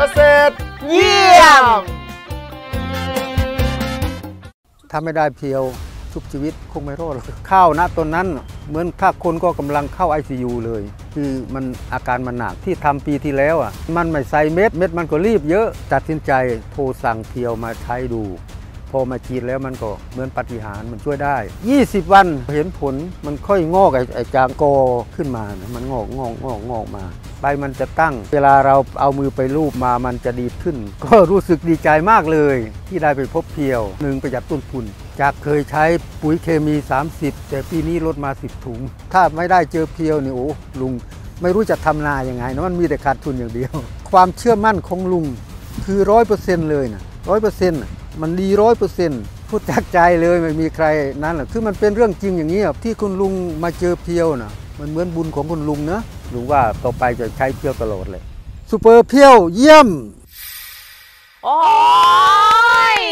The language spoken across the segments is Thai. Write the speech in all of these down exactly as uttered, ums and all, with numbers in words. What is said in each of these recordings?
กษตรเยี่ยมถ้าไม่ได้เพียวชุบชีวิตคงไม่รอดหรอกข้าวณตอนนั้นเหมือนถ้าคนก็กำลังเข้า ไอ ซี ยู เลยคือมันอาการมันหนักที่ทำปีที่แล้วอ่ะมันไม่ใส่เม็ดเม็ดมันก็รีบเยอะตัดสินใจโทรสั่งเพียวมาใช้ดูพอมากินแล้วมันก็เหมือนปาฏิหาริย์มันช่วยได้ยี่สิบวันเห็นผลมันค่อยงอกไอ้จางกอขึ้นมามันงอกงอกงอกงอกมาใบมันจะตั้งเวลาเราเอามือไปลูบมามันจะดีขึ้นก็รู้สึกดีใจมากเลยที่ได้ไปพบเพียวหนึ่งประหยัดต้นทุนจากเคยใช้ปุ๋ยเคมีสามสิบแต่ปีนี้ลดมาสิบถุงถ้าไม่ได้เจอเพียวนี่โอ้ลุงไม่รู้จะทำนาอย่างไงนะมันมีแต่ขาดทุนอย่างเดียวความเชื่อมั่นของลุงคือร้อยเปอร์เซ็นต์เลยนะร้อยเปอร์เซ็นต์มันดีร้อยเปอร์เซ็นต์พูดจากใจเลยไม่มีใครนั้นหรอกคือมันเป็นเรื่องจริงอย่างนี้ที่คุณลุงมาเจอเพียวนะมันเหมือนบุญของคุณลุงนะลุงว่าต่อไปจะใช้เพียวตลอดเลยซูเปอร์เพียวเยี่ยมโอ้ย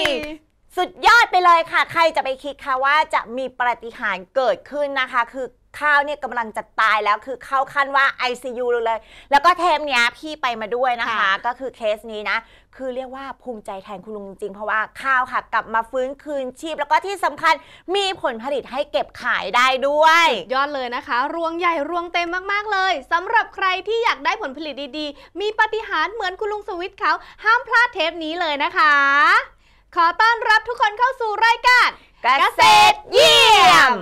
สุดยอดไปเลยค่ะใครจะไปคิดค่ะว่าจะมีปาฏิหาริย์เกิดขึ้นนะคะคือข้าวเนี่ยกำลังจะตายแล้วคือเข้าขั้นว่า ไอ ซี ยู เลยแล้วก็เทมเนี้ยพี่ไปมาด้วยนะคะก็คือเคสนี้นะคือเรียกว่าภูมิใจแทนคุณลุงจริงๆเพราะว่าข้าวค่ะกลับมาฟื้นคืนชีพแล้วก็ที่สำคัญมีผลผลิตให้เก็บขายได้ด้วยยอดเลยนะคะรวงใหญ่รวงเต็มมากๆเลยสำหรับใครที่อยากได้ผลผลิตดีๆมีปาฏิหาริย์เหมือนคุณลุงสวิทย์เขาห้ามพลาดเทปนี้เลยนะคะขอต้อนรับทุกคนเข้าสู่รายการเกษตรเยี่ยม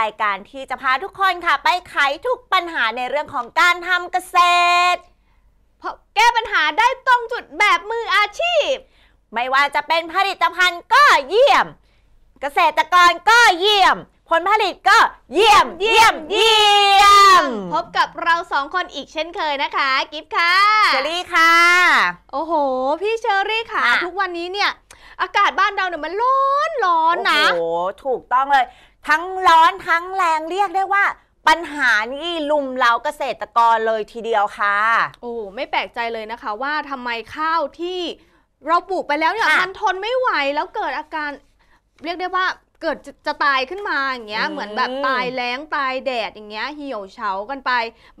รายการที่จะพาทุกคนค่ะไปไขทุกปัญหาในเรื่องของการทำเกษตรเพราะแก้ปัญหาได้ตรงจุดแบบมืออาชีพไม่ว่าจะเป็นผลิตภัณฑ์ก็เยี่ยมเกษตรกรก็เยี่ยมผลผลิตก็เยี่ยมเยี่ยมเยี่ยมพบกับเราสองคนอีกเช่นเคยนะคะกิฟต์ค่ะเชอรี่ค่ะโอ้โหพี่เชอรี่ค่ะทุกวันนี้เนี่ยอากาศบ้านเราเนี่ยมันร้อนร้อนนะโอ้โหถูกต้องเลยทั้งร้อนทั้งแรงเรียกได้ว่าปัญหานี่ลุมเล้าเกษตรกรเลยทีเดียวค่ะโอ้ไม่แปลกใจเลยนะคะว่าทำไมข้าวที่เราปลูกไปแล้วเนี่ยมันทนไม่ไหวแล้วเกิดอาการเรียกได้ว่าเกิด จ, จะตายขึ้นมาอย่างเงี้ยเหมือนแบบตายแล้งตายแดดอย่างเงี้ยเหี่ยวเฉากันไป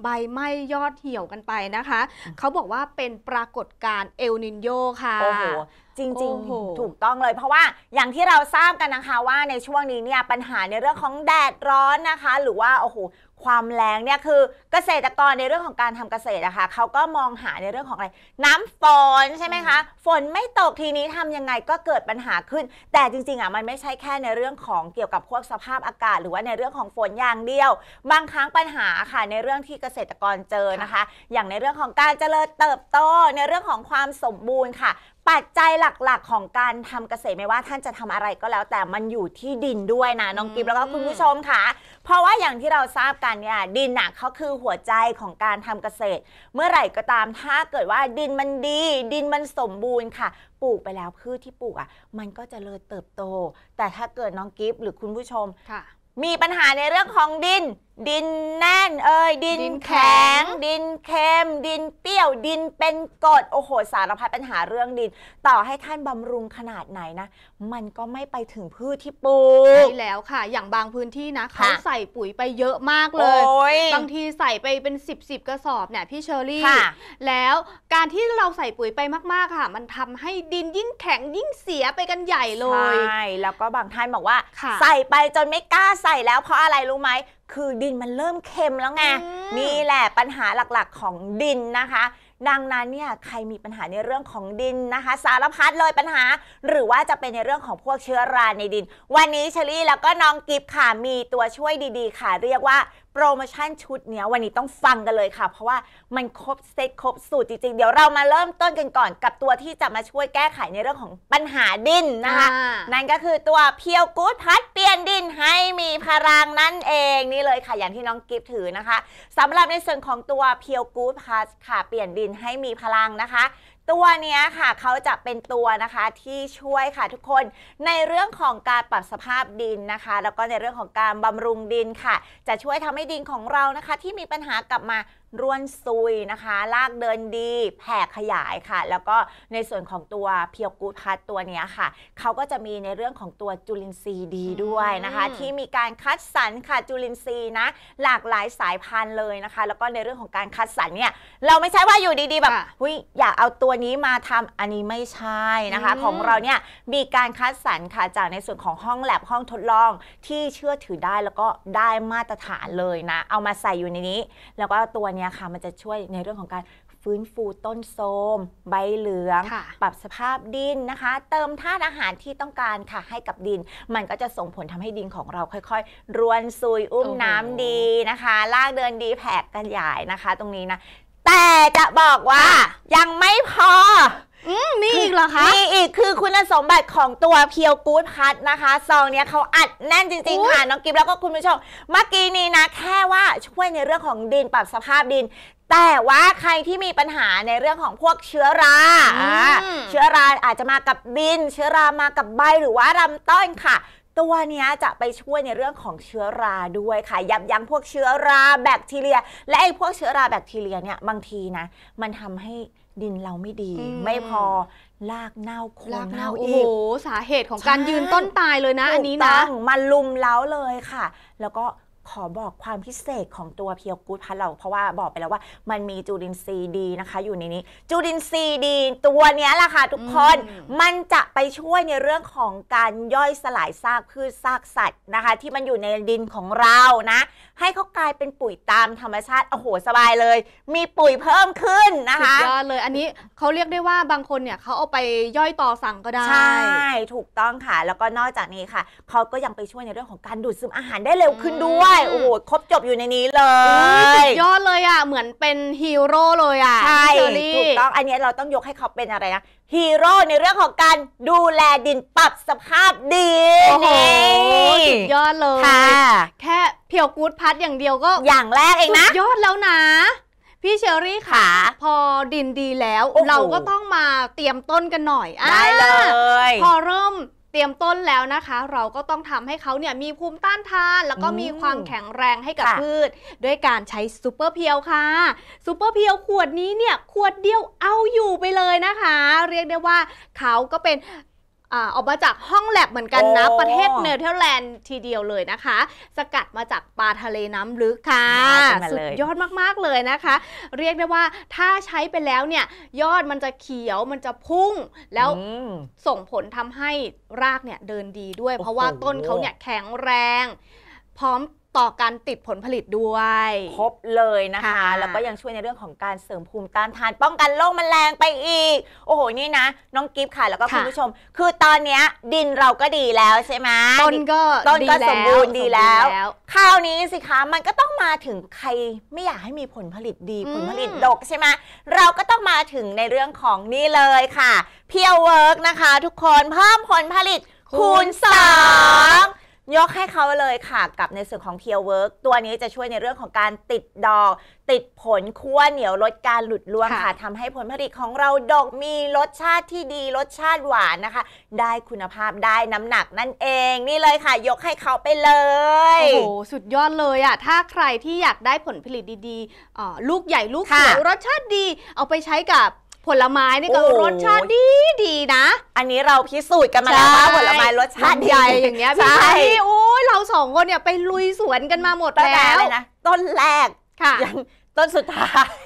ใบไหม้ยอดเหี่ยวกันไปนะคะเขาบอกว่าเป็นปรากฏการณ์เอลนินโยค่ะโอ้โหจริงๆถูกต้องเลยเพราะว่าอย่างที่เราทราบกันนะคะว่าในช่วงนี้เนี่ยปัญหาในเรื่องของแดดร้อนนะคะหรือว่าโอ้โหความแรงเนี่ยคือเกษตรกรในเรื่องของการทำเกษตรนะคะเขาก็มองหาในเรื่องของอะไรน้ำฝนใช่ไหมคะฝนไม่ตกทีนี้ทำยังไงก็เกิดปัญหาขึ้นแต่จริงๆอ่ะมันไม่ใช่แค่ในเรื่องของเกี่ยวกับพวกสภาพอากาศหรือว่าในเรื่องของฝนอย่างเดียวบางครั้งปัญหาค่ะในเรื่องที่เกษตรกรเจอนะคะอย่างในเรื่องของการเจริญเติบโตในเรื่องของความสมบูรณ์ค่ะปัจจัยหลักๆของการทำเกษตรไม่ว่าท่านจะทำอะไรก็แล้วแต่มันอยู่ที่ดินด้วยนะน้องกิฟแล้วก็คุณผู้ชมค่ะเพราะว่าอย่างที่เราทราบกันเนี่ยดินน่ะเขาคือหัวใจของการทำเกษตรเมื่อไหร่ก็ตามถ้าเกิดว่าดินมันดีดินมันสมบูรณ์ค่ะปลูกไปแล้วพืชที่ปลูกอ่ะมันก็จะเจริญเติบโตแต่ถ้าเกิดน้องกิฟหรือคุณผู้ชมค่ะมีปัญหาในเรื่องของดินดินแน่นเอ่ยดินแข็งดินเค็มดินเปรี้ยวดินเป็นกรดโอ้โหสารพัดปัญหาเรื่องดินต่อให้ท่านบำรุงขนาดไหนนะมันก็ไม่ไปถึงพืชที่ปลูกใช่แล้วค่ะอย่างบางพื้นที่นะเขาใส่ปุ๋ยไปเยอะมากเลยบางทีใส่ไปเป็นสิบสิบกระสอบเนี่ยพี่เชอรี่แล้วการที่เราใส่ปุ๋ยไปมากๆค่ะมันทำให้ดินยิ่งแข็งยิ่งเสียไปกันใหญ่เลยใช่แล้วก็บางท่านบอกว่าใส่ไปจนไม่กล้าใส่แล้วเพราะอะไรรู้ไหมคือดินมันเริ่มเค็มแล้วไงนี่แหละปัญหาหลักๆของดินนะคะดังนั้นเนี่ยใครมีปัญหาในเรื่องของดินนะคะสารพัดเลยปัญหาหรือว่าจะเป็นในเรื่องของพวกเชื้อราในดินวันนี้เชอรี่แล้วก็น้องกิฟค่ะมีตัวช่วยดีๆค่ะเรียกว่าโปรโมชั่นชุดเนี้ยวันนี้ต้องฟังกันเลยค่ะเพราะว่ามันครบเซตครบสูตรจริงๆเดี๋ยวเรามาเริ่มต้นกันก่อนกับตัวที่จะมาช่วยแก้ไขในเรื่องของปัญหาดินนะคะนั่นก็คือตัวเพียวกู๊ดพัดเปลี่ยนดินให้มีพลังนั่นเองนี่เลยค่ะอย่างที่น้องกิฟถือนะคะสำหรับในส่วนของตัวเพียวกู๊ดพัดค่ะเปลี่ยนดินให้มีพลังนะคะตัวเนี้ยค่ะเขาจะเป็นตัวนะคะที่ช่วยค่ะทุกคนในเรื่องของการปรับสภาพดินนะคะแล้วก็ในเรื่องของการบำรุงดินค่ะจะช่วยทำให้ดินของเรานะคะที่มีปัญหากลับมา ร่วนซุยนะคะลากเดินดีแผ่ขยายค่ะแล้วก็ในส่วนของตัวเพียวกูดพัดตัวนี้ค่ะเขาก็จะมีในเรื่องของตัวจุลินทรีย์ดีด้วยนะคะที่มีการคัดสรรค่ะจุลินทรีย์นะหลากหลายสายพันธุ์เลยนะคะแล้วก็ในเรื่องของการคัดสรรเนี่ยเราไม่ใช่ว่าอยู่ดีๆแบบอุ้ยอยากเอาตัวนี้มาทำอันนี้ไม่ใช่นะคะของเราเนี่ยมีการคัดสรรค่ะจากในส่วนของห้องแลบห้องทดลองที่เชื่อถือได้แล้วก็ได้มาตรฐานเลยนะเอามาใส่อยู่ในนี้แล้วก็ตัวนี้ค่ะมันจะช่วยในเรื่องของการฟื้นฟูต้นโทรมใบเหลืองปรับสภาพดินนะคะเติมธาตุอาหารที่ต้องการค่ะให้กับดินมันก็จะส่งผลทำให้ดินของเราค่อยๆรวนซุยอุ้มน้ำดีนะคะลากเดินดีแผ่ขยายนะคะตรงนี้นะแต่จะบอกว่ายังไม่พอมีอีกเหรอคะมีอีกคือคุณสมบัติของตัวเพียวกู๊ดพัดนะคะซองเนี้ยเขาอัดแน่นจริงๆค่ะน้องกิ๊บแล้วก็คุณผู้ชมเมื่อกี้นี้นะแค่ว่าช่วยในเรื่องของดินปรับสภาพดินแต่ว่าใครที่มีปัญหาในเรื่องของพวกเชื้อราเชื้อราอาจจะมากับดินเชื้อรามากับใบหรือว่าลำต้นค่ะตัวนี้จะไปช่วยในเรื่องของเชื้อราด้วยค่ะยับยั้งพวกเชื้อราแบคทีเรียและไอ้พวกเชื้อราแบคทีเรียเนี่ยบางทีนะมันทำให้ดินเราไม่ดีไม่พอลากเน่าโคนเน่าอีกโอ้โหสาเหตุของการยืนต้นตายเลยนะอันนี้นะมาลุมเล้าเลยค่ะแล้วก็ขอบอกความพิเศษของตัวเพียวกู๊ดพัดเราเพราะว่าบอกไปแล้วว่ามันมีจุลินทรีย์ดีนะคะอยู่ในนี้จุลินทรีย์ดีตัวนี้แหละค่ะทุกคนมันจะไปช่วยในเรื่องของการย่อยสลายซากพืชซากสัตว์นะคะที่มันอยู่ในดินของเรานะให้เขากลายเป็นปุ๋ยตามธรรมชาติโอ้โหสบายเลยมีปุ๋ยเพิ่มขึ้นนะคะสุดยอดเลยอันนี้เขาเรียกได้ว่าบางคนเนี่ยเขาเอาไปย่อยต่อสั่งก็ได้ใช่ถูกต้องค่ะแล้วก็นอกจากนี้ค่ะเขาก็ยังไปช่วยในเรื่องของการดูดซึมอาหารได้เร็วขึ้นด้วยโอ้โหครบจบอยู่ในนี้เลยสุดยอดเลยอ่ะเหมือนเป็นฮีโร่เลยอ่ะใช่ถูกต้องอันนี้เราต้องยกให้เขาเป็นอะไรนะฮีโร่ในเรื่องของการดูแลดินปรับสภาพดินโอ้โหสุดยอดเลยแค่เพียวกู๊ดพัดอย่างเดียวก็อย่างแรกเองนะสุดยอดแล้วนะพี่เชอรี่ค่ะพอดินดีแล้วเราก็ต้องมาเตรียมต้นกันหน่อยได้เลยพอเริ่มเตรียมต้นแล้วนะคะเราก็ต้องทำให้เขาเนี่ยมีภูมิต้านทานแล้วก็มีความแข็งแรงให้กับพืชด้วยการใช้ซูเปอร์เพียวค่ะซูเปอร์เพียวขวดนี้เนี่ยขวดเดียวเอาอยู่ไปเลยนะคะเรียกได้ว่าเขาก็เป็นออกมาจากห้องแลบเหมือนกันนะประเทศเนเธอร์แลนด์ทีเดียวเลยนะคะสกัดมาจากปลาทะเลน้ำลึกค่ะสุดยอดมากๆเลยนะคะเรียกได้ว่าถ้าใช้ไปแล้วเนี่ยยอดมันจะเขียวมันจะพุ่งแล้วส่งผลทำให้รากเนี่ยเดินดีด้วยเพราะว่าต้นเขาเนี่ยแข็งแรงพร้อมต่อการติดผลผลิตด้วยครบเลยนะคะแล้วก็ยังช่วยในเรื่องของการเสริมภูมิต้านทานป้องกันโรคแมลงไปอีกโอ้โหนี่นะน้องกิฟต์ค่ะแล้วก็คุณผู้ชมคือตอนนี้ดินเราก็ดีแล้วใช่ไหมต้นก็ต้นก็สมบูรณ์ดีแล้วคราวนี้สิคะมันก็ต้องมาถึงใครไม่อยากให้มีผลผลิตดีผลผลิตดกใช่ไหมเราก็ต้องมาถึงในเรื่องของนี่เลยค่ะเพียวเวิร์กนะคะทุกคนเพิ่มผลผลิตคูณสองยกให้เขาเลยค่ะกับในส่วนของเพียวเวิร์กตัวนี้จะช่วยในเรื่องของการติดดอกติดผลคั่วเหนียวลดการหลุดร่วงค่ะทำให้ผลผลิตของเราดอกมีรสชาติที่ดีรสชาติหวานนะคะได้คุณภาพได้น้ำหนักนั่นเองนี่เลยค่ะยกให้เขาไปเลยโอ้โหสุดยอดเลยอ่ะถ้าใครที่อยากได้ผลผลิตดีๆลูกใหญ่ลูกเขียวรสชาติดีเอาไปใช้กับผลไม้นี่ก็รสชาติดีดีนะอันนี้เราพิสูจน์กันมาแล้วว่าผลไม้รสชาติใหญ่อย่างเงี้ยพี่ชายโอ้ยเราสองคนเนี่ยไปลุยสวนกันมาหมดแล้วต้นแรกค่ะต้นสุดท้าย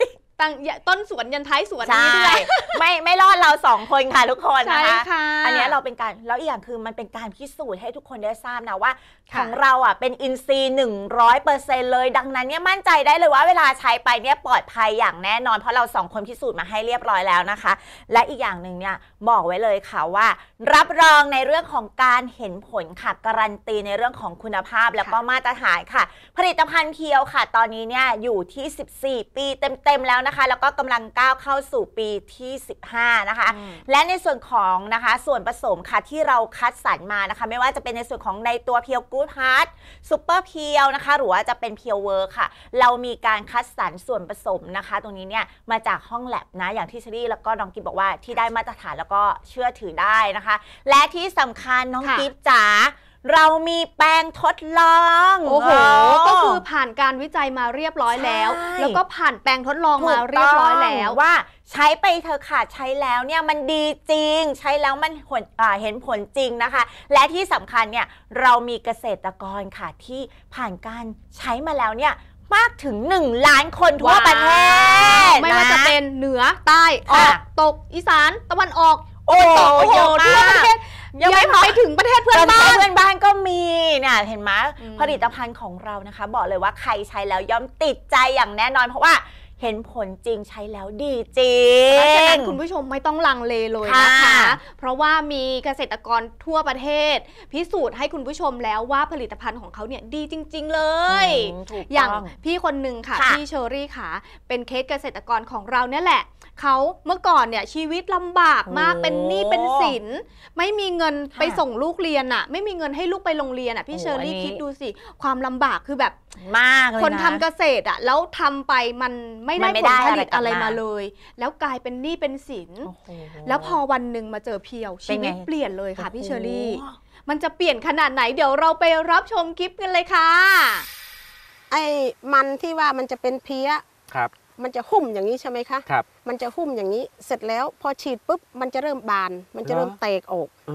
ต้นสวนยันท้ายสวนนี่ด้วยไม่ไม่รอดเราสองคนค่ะทุกคนนะคะอันนี้เราเป็นการแล้วอีกอย่างคือมันเป็นการพิสูจน์ให้ทุกคนได้ทราบนะว่าของเราอ่ะเป็นอินทรีย์ หนึ่งร้อยเปอร์เซ็นต์ เลยดังนั้นเนี่ยมั่นใจได้เลยว่าเวลาใช้ไปเนี่ยปลอดภัยอย่างแน่นอนเพราะเราสองคนพิสูจน์มาให้เรียบร้อยแล้วนะคะและอีกอย่างหนึ่งเนี่ยบอกไว้เลยค่ะว่ารับรองในเรื่องของการเห็นผลค่ะการันตีในเรื่องของคุณภาพแล้วก็มาตรฐานค่ะผลิตภัณฑ์เพียวค่ะตอนนี้เนี่ยอยู่ที่สิบสี่ปีเต็มๆแล้วนะคะแล้วก็กำลังก้าวเข้าสู่ปีที่สิบห้านะคะและในส่วนของนะคะส่วนผสมค่ะที่เราคัดสรรมานะคะไม่ว่าจะเป็นในส่วนของในตัวเพียวกู๊ดพัดซูเปอร์เพียวนะคะหรือว่าจะเป็นเพียวเวิร์คค่ะเรามีการคัดสรรส่วนผสมนะคะตรงนี้เนี่ยมาจากห้องแลบนะอย่างที่เชอรี่แล้วก็น้องกิ๊บบอกว่าที่ได้มาตรฐานแล้วก็เชื่อถือได้นะคะและที่สำคัญน้องกิ๊บจ๋า เรามีแปรงทดลองโอ้โหก็คือผ่านการวิจัยมาเรียบร้อยแล้วแล้วก็ผ่านแปรงทดลองมาเรียบร้อยแล้วว่าใช้ไปเธอค่ะใช้แล้วเนี่ยมันดีจริงใช้แล้วมันเห็นผลจริงนะคะและที่สำคัญเนี่ยเรามีเกษตรกรค่ะที่ผ่านการใช้มาแล้วเนี่ยมากถึงหนึ่งล้านคนทั่วประเทศไม่ว่าจะเป็นเหนือใต้ออกตกอีสานตะวันออกโอ้โหทั่วประเทศยังไม่ไปถึงประเทศเพื่อนบ้านเพื่อนบ้านก็มีเนี่ยเห็นไหมผลิตภัณฑ์ของเรานะคะบอกเลยว่าใครใช้แล้วย่อมติดใจอย่างแน่นอนเพราะว่าเห็นผลจริงใช้แล้วดีจริงเพราะฉะนั้นคุณผู้ชมไม่ต้องลังเลเลยนะคะเพราะว่ามีเกษตรกรทั่วประเทศพิสูจน์ให้คุณผู้ชมแล้วว่าผลิตภัณฑ์ของเขาเนี่ยดีจริงๆเลยอย่างพี่คนหนึ่งค่ะพี่เชอรี่ค่ะเป็นเคสเกษตรกรของเราเนี่ยแหละเขาเมื่อก่อนเนี่ยชีวิตลำบากมากเป็นหนี้เป็นสินไม่มีเงินไปส่งลูกเรียนอ่ะไม่มีเงินให้ลูกไปโรงเรียนอ่ะพี่เชอรี่คิดดูสิความลำบากคือแบบมากเลยนะคนทำเกษตรอ่ะแล้วทำไปมันไม่ได้ผลผลิตอะไรมาเลยแล้วกลายเป็นหนี้เป็นสินแล้วพอวันหนึ่งมาเจอเพียวชีวิตเปลี่ยนเลยค่ะพี่เชอรี่มันจะเปลี่ยนขนาดไหนเดี๋ยวเราไปรับชมคลิปกันเลยค่ะไอ้มันที่ว่ามันจะเป็นเพี้ยครับมันจะหุ้มอย่างนี้ใช่ไหมคะครับมันจะหุ้มอย่างนี้เสร็จแล้วพอฉีดปุ๊บมันจะเริ่มบานมันจะเริ่มแตกออกโ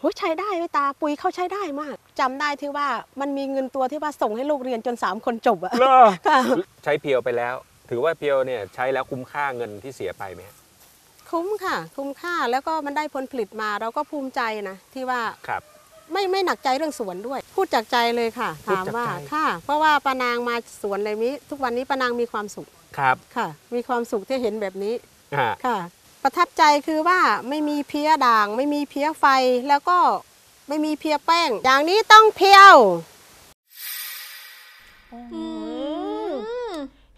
หใช้ได้เลยตาปุ๋ยเขาใช้ได้มากจำได้ที่ว่ามันมีเงินตัวที่ว่าส่งให้ลูกเรียนจนสามคนจบอะใช้เพียวไปแล้วถือว่าเพียวเนี่ยใช้แล้วคุ้มค่าเงินที่เสียไปไหมคุ้มค่ะคุ้มค่าแล้วก็มันได้ผลผลิตมาเราก็ภูมิใจนะที่ว่าครับไม่ไม่หนักใจเรื่องสวนด้วยพูดจากใจเลยค่ะถามว่าค่ะเพราะว่าปานางมาสวนอะไรนี้ทุกวันนี้ปานางมีความสุขครับค่ะมีความสุขที่เห็นแบบนี้ค่ะประทับใจคือว่าไม่มีเพี้ยด่างไม่มีเพี้ยไฟแล้วก็ไม่มีเพี้ยแป้งอย่างนี้ต้องเพียว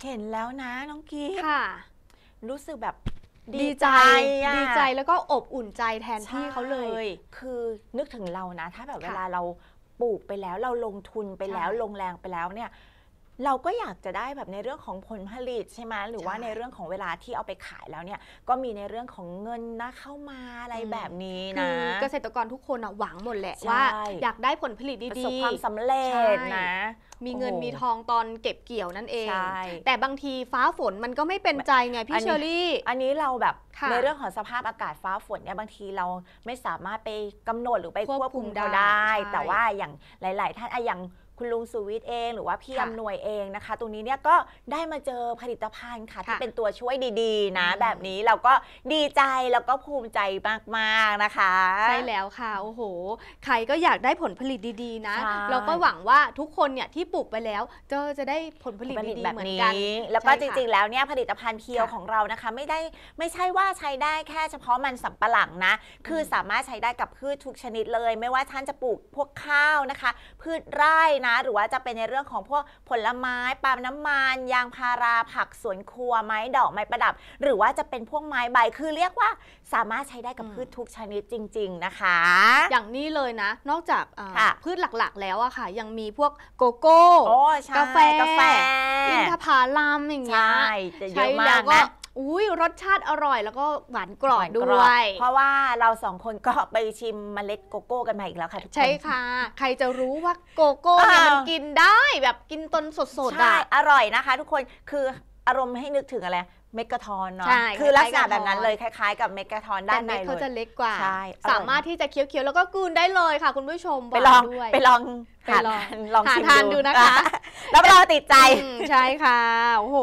เห็นแล้วนะน้องกีค่ะรู้สึกแบบดีใจดีใจแล้วก็อบอุ่นใจแทนพี่เขาเลยคือนึกถึงเรานะถ้าแบบเวลาเราปลูกไปแล้วเราลงทุนไปแล้วลงแรงไปแล้วเนี่ยเราก็อยากจะได้แบบในเรื่องของผลผลิตใช่ไหมหรือว่าในเรื่องของเวลาที่เอาไปขายแล้วเนี่ยก็มีในเรื่องของเงินนะเข้ามาอะไรแบบนี้นะเกษตรกรทุกคนหวังหมดแหละว่าอยากได้ผลผลิตดีประสบความสำเร็จนะมีเงินมีทองตอนเก็บเกี่ยวนั่นเองแต่บางทีฟ้าฝนมันก็ไม่เป็นใจไงพี่เชอรี่อันนี้เราแบบในเรื่องของสภาพอากาศฟ้าฝนเนี่ยบางทีเราไม่สามารถไปกำหนดหรือไปควบคุมเขาได้แต่ว่าอย่างหลายๆท่านอะอย่างคุณลุงสุวิทย์เองหรือว่าพี่อำนวยเองนะคะตรงนี้เนี่ยก็ได้มาเจอผลิตภัณฑ์ค่ะที่เป็นตัวช่วยดีๆนะแบบนี้เราก็ดีใจแล้วก็ภูมิใจมากๆนะคะใช่แล้วค่ะโอ้โหใครก็อยากได้ผลผลิตดีๆนะเราก็หวังว่าทุกคนเนี่ยที่ปลูกไปแล้วจะจะได้ผลผลิตดีๆแบบนี้แล้วก็จริงๆแล้วเนี่ยผลิตภัณฑ์เพียวของเรานะคะไม่ได้ไม่ใช่ว่าใช้ได้แค่เฉพาะมันสำปะหลังนะคือสามารถใช้ได้กับพืชทุกชนิดเลยไม่ว่าท่านจะปลูกพวกข้าวนะคะพืชไร่นะหรือว่าจะเป็นในเรื่องของพวกผลไม้ปาล์มน้ำมันยางพาราผักสวนครัวไม้ดอกไม้ประดับหรือว่าจะเป็นพวกไม้ใบคือเรียกว่าสามารถใช้ได้กับพืชทุกชนิดจริงๆนะคะอย่างนี้เลยนะนอกจากพืชหลักๆแล้วอะค่ะยังมีพวกโกโก้กาแฟอินทผลัมอย่างเงี้ยใช้แล้วก็อุ้ยรสชาติอร่อยแล้วก็หวานกรอบด้วยเพราะว่าเราสองคนก็ไปชิมเมล็ดโกโก้กันมาอีกแล้วค่ะทุกคนใช่ค่ะใครจะรู้ว่าโกโก้เนี่ยมันกินได้แบบกินตนสดๆได้อร่อยนะคะทุกคนคืออารมณ์ให้นึกถึงอะไรเมกะทอนเนาะคือลักษณะแบบนั้นเลยคล้ายๆกับเมกะทอนด้านในเลยเขาจะเล็กกว่าสามารถที่จะเคี้ยวๆแล้วก็กูนได้เลยค่ะคุณผู้ชมไปลองไปลองไปลองลองทานดูนะคะแล้วเราติดใจใช่ค่ะโอ้โห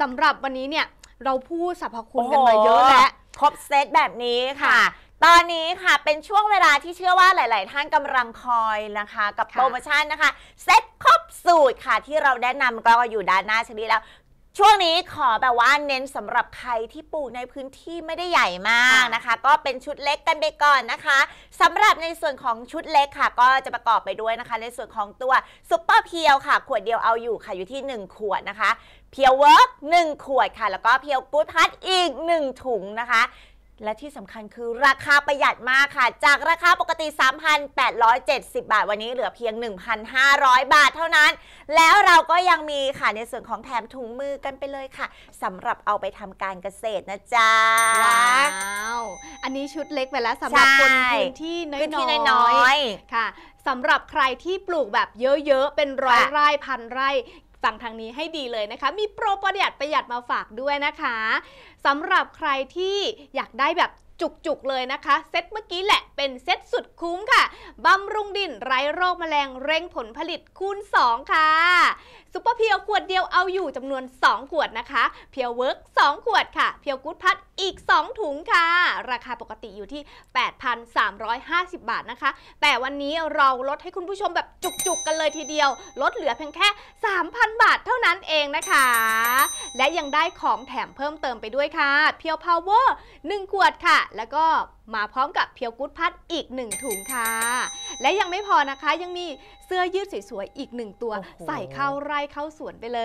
สำหรับวันนี้เนี่ยเราพูดสรรพคุณกันมาเยอะแล้วครบเซตแบบนี้ค่ะตอนนี้ค่ะเป็นช่วงเวลาที่เชื่อว่าหลายๆท่านกำลังคอยนะคะกับโปรโมชั่นนะคะเซตครบสูตรค่ะที่เราแนะนำก็อยู่ด้านหน้าชนิดแล้วช่วงนี้ขอแบบว่าเน้นสำหรับใครที่ปลูกในพื้นที่ไม่ได้ใหญ่มากนะคะก็เป็นชุดเล็กกันไปก่อนนะคะสำหรับในส่วนของชุดเล็กค่ะก็จะประกอบไปด้วยนะคะในส่วนของตัวซุปเปอร์เพียวค่ะขวดเดียวเอาอยู่ค่ะอยู่ที่หนึ่งขวดนะคะเพียวเวิร์กหนึ่งขวดค่ะแล้วก็เพียวกู๊ดพัทอีกหนึ่งถุงนะคะ และที่สำคัญคือราคาประหยัดมากค่ะจากราคาปกติ สามพันแปดร้อยเจ็ดสิบบาทวันนี้เหลือเพียง หนึ่งพันห้าร้อย บาทเท่านั้นแล้วเราก็ยังมีค่ะในส่วนของแถมถุงมือกันไปเลยค่ะสำหรับเอาไปทำการเกษตรนะจ๊ะว้าวอันนี้ชุดเล็กไปแล้วสำหรับคนพื้นที่น้อยๆค่ะสำหรับใครที่ปลูกแบบเยอะๆเป็นร้อยไร่พันไร่ฟังทางนี้ให้ดีเลยนะคะมีโปรประหยัดประหยัดมาฝากด้วยนะคะสำหรับใครที่อยากได้แบบจุกๆเลยนะคะเซตเมื่อกี้แหละเป็นเซตสุดคุ้มค่ะบำรุงดินไร้โรคแมลงเร่งผลผลิตคูณสองค่ะซุปเปอร์เพียวขวดเดียวเอาอยู่จำนวนสองขวดนะคะเพียวเวิร์กสองขวดค่ะเพียวกู๊ดพัดอีกสองถุงค่ะราคาปกติอยู่ที่ แปดพันสามร้อยห้าสิบ บาทนะคะแต่วันนี้เราลดให้คุณผู้ชมแบบจุกๆกันเลยทีเดียวลดเหลือเพียงแค่ สามพัน บาทเท่านั้นเองนะคะและยังได้ของแถมเพิ่มเติมไปด้วยค่ะเพียวพาวเวอร์หนึ่งขวดค่ะแล้วก็มาพร้อมกับเพียวกุ๊ดพัดอีกหนึ่งถุงค่ะและยังไม่พอนะคะยังมีเสื้อยืดสวยๆอีกหนึ่งตัวใส่เข้าไร่เข้าสวนไปเล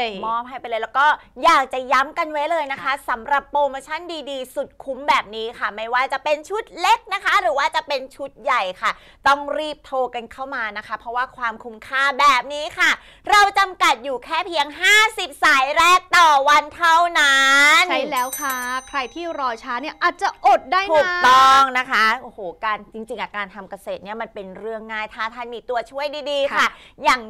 ยมอบให้ไปเลยแล้วก็อยากจะย้ำกันไว้เลยนะคะสำหรับโปรโมชั่นดีๆสุดคุ้มแบบนี้ค่ะไม่ว่าจะเป็นชุดเล็กนะคะหรือว่าจะเป็นชุดใหญ่ค่ะต้องรีบโทรกันเข้ามานะคะเพราะว่าความคุ้มค่าแบบนี้ค่ะเราจำกัดอยู่แค่เพียงห้าสิบสายแรกต่อวันเท่านั้นใช่แล้วค่ะใครที่รอช้าเนี่ยอาจจะอดได้นะต้องนะคะโอ้โหการจริงๆการทำเกษตรเนี่ยมันเป็นเรื่องง่ายถ้าท่านมีตัวช่วยดีๆค่ะอย่าง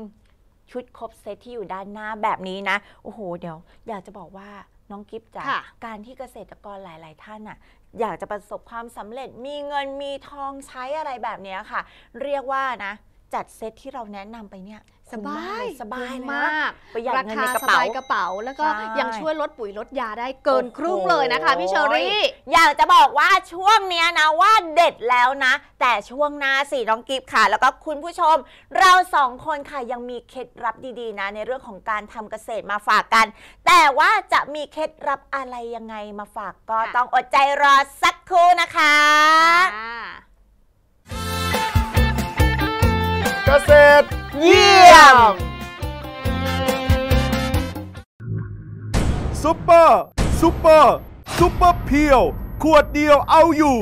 ชุดครบเซตที่อยู่ด้านหน้าแบบนี้นะโอ้โหเดี๋ยวอยากจะบอกว่าน้องกิฟต์จ๋าการที่เกษตรกรหลายๆท่านอ่ะอยากจะประสบความสำเร็จมีเงินมีทองใช้อะไรแบบนี้ค่ะเรียกว่านะจัดเซตที่เราแนะนำไปเนี่ยสบายสบายมากประหยัดเงินในกระเป๋ากระเป๋าแล้วก็ยังช่วยลดปุ๋ยลดยาได้เกินครึ่งเลยนะคะพี่เชอรี่อยากจะบอกว่าช่วงเนี้ยนะว่าเด็ดแล้วนะแต่ช่วงหน้าสิน้องกิฟต์ค่ะแล้วก็คุณผู้ชมเราสองคนค่ะยังมีเคล็ดลับดีๆนะในเรื่องของการทำเกษตรมาฝากกันแต่ว่าจะมีเคล็ดลับอะไรยังไงมาฝากก็ต้องอดใจรอสักครู่นะคะเกษตรเยี่ยมซุปเปอร์ซุปเปอร์ซุปเปอร์เพียวขวดเดียวเอาอยู่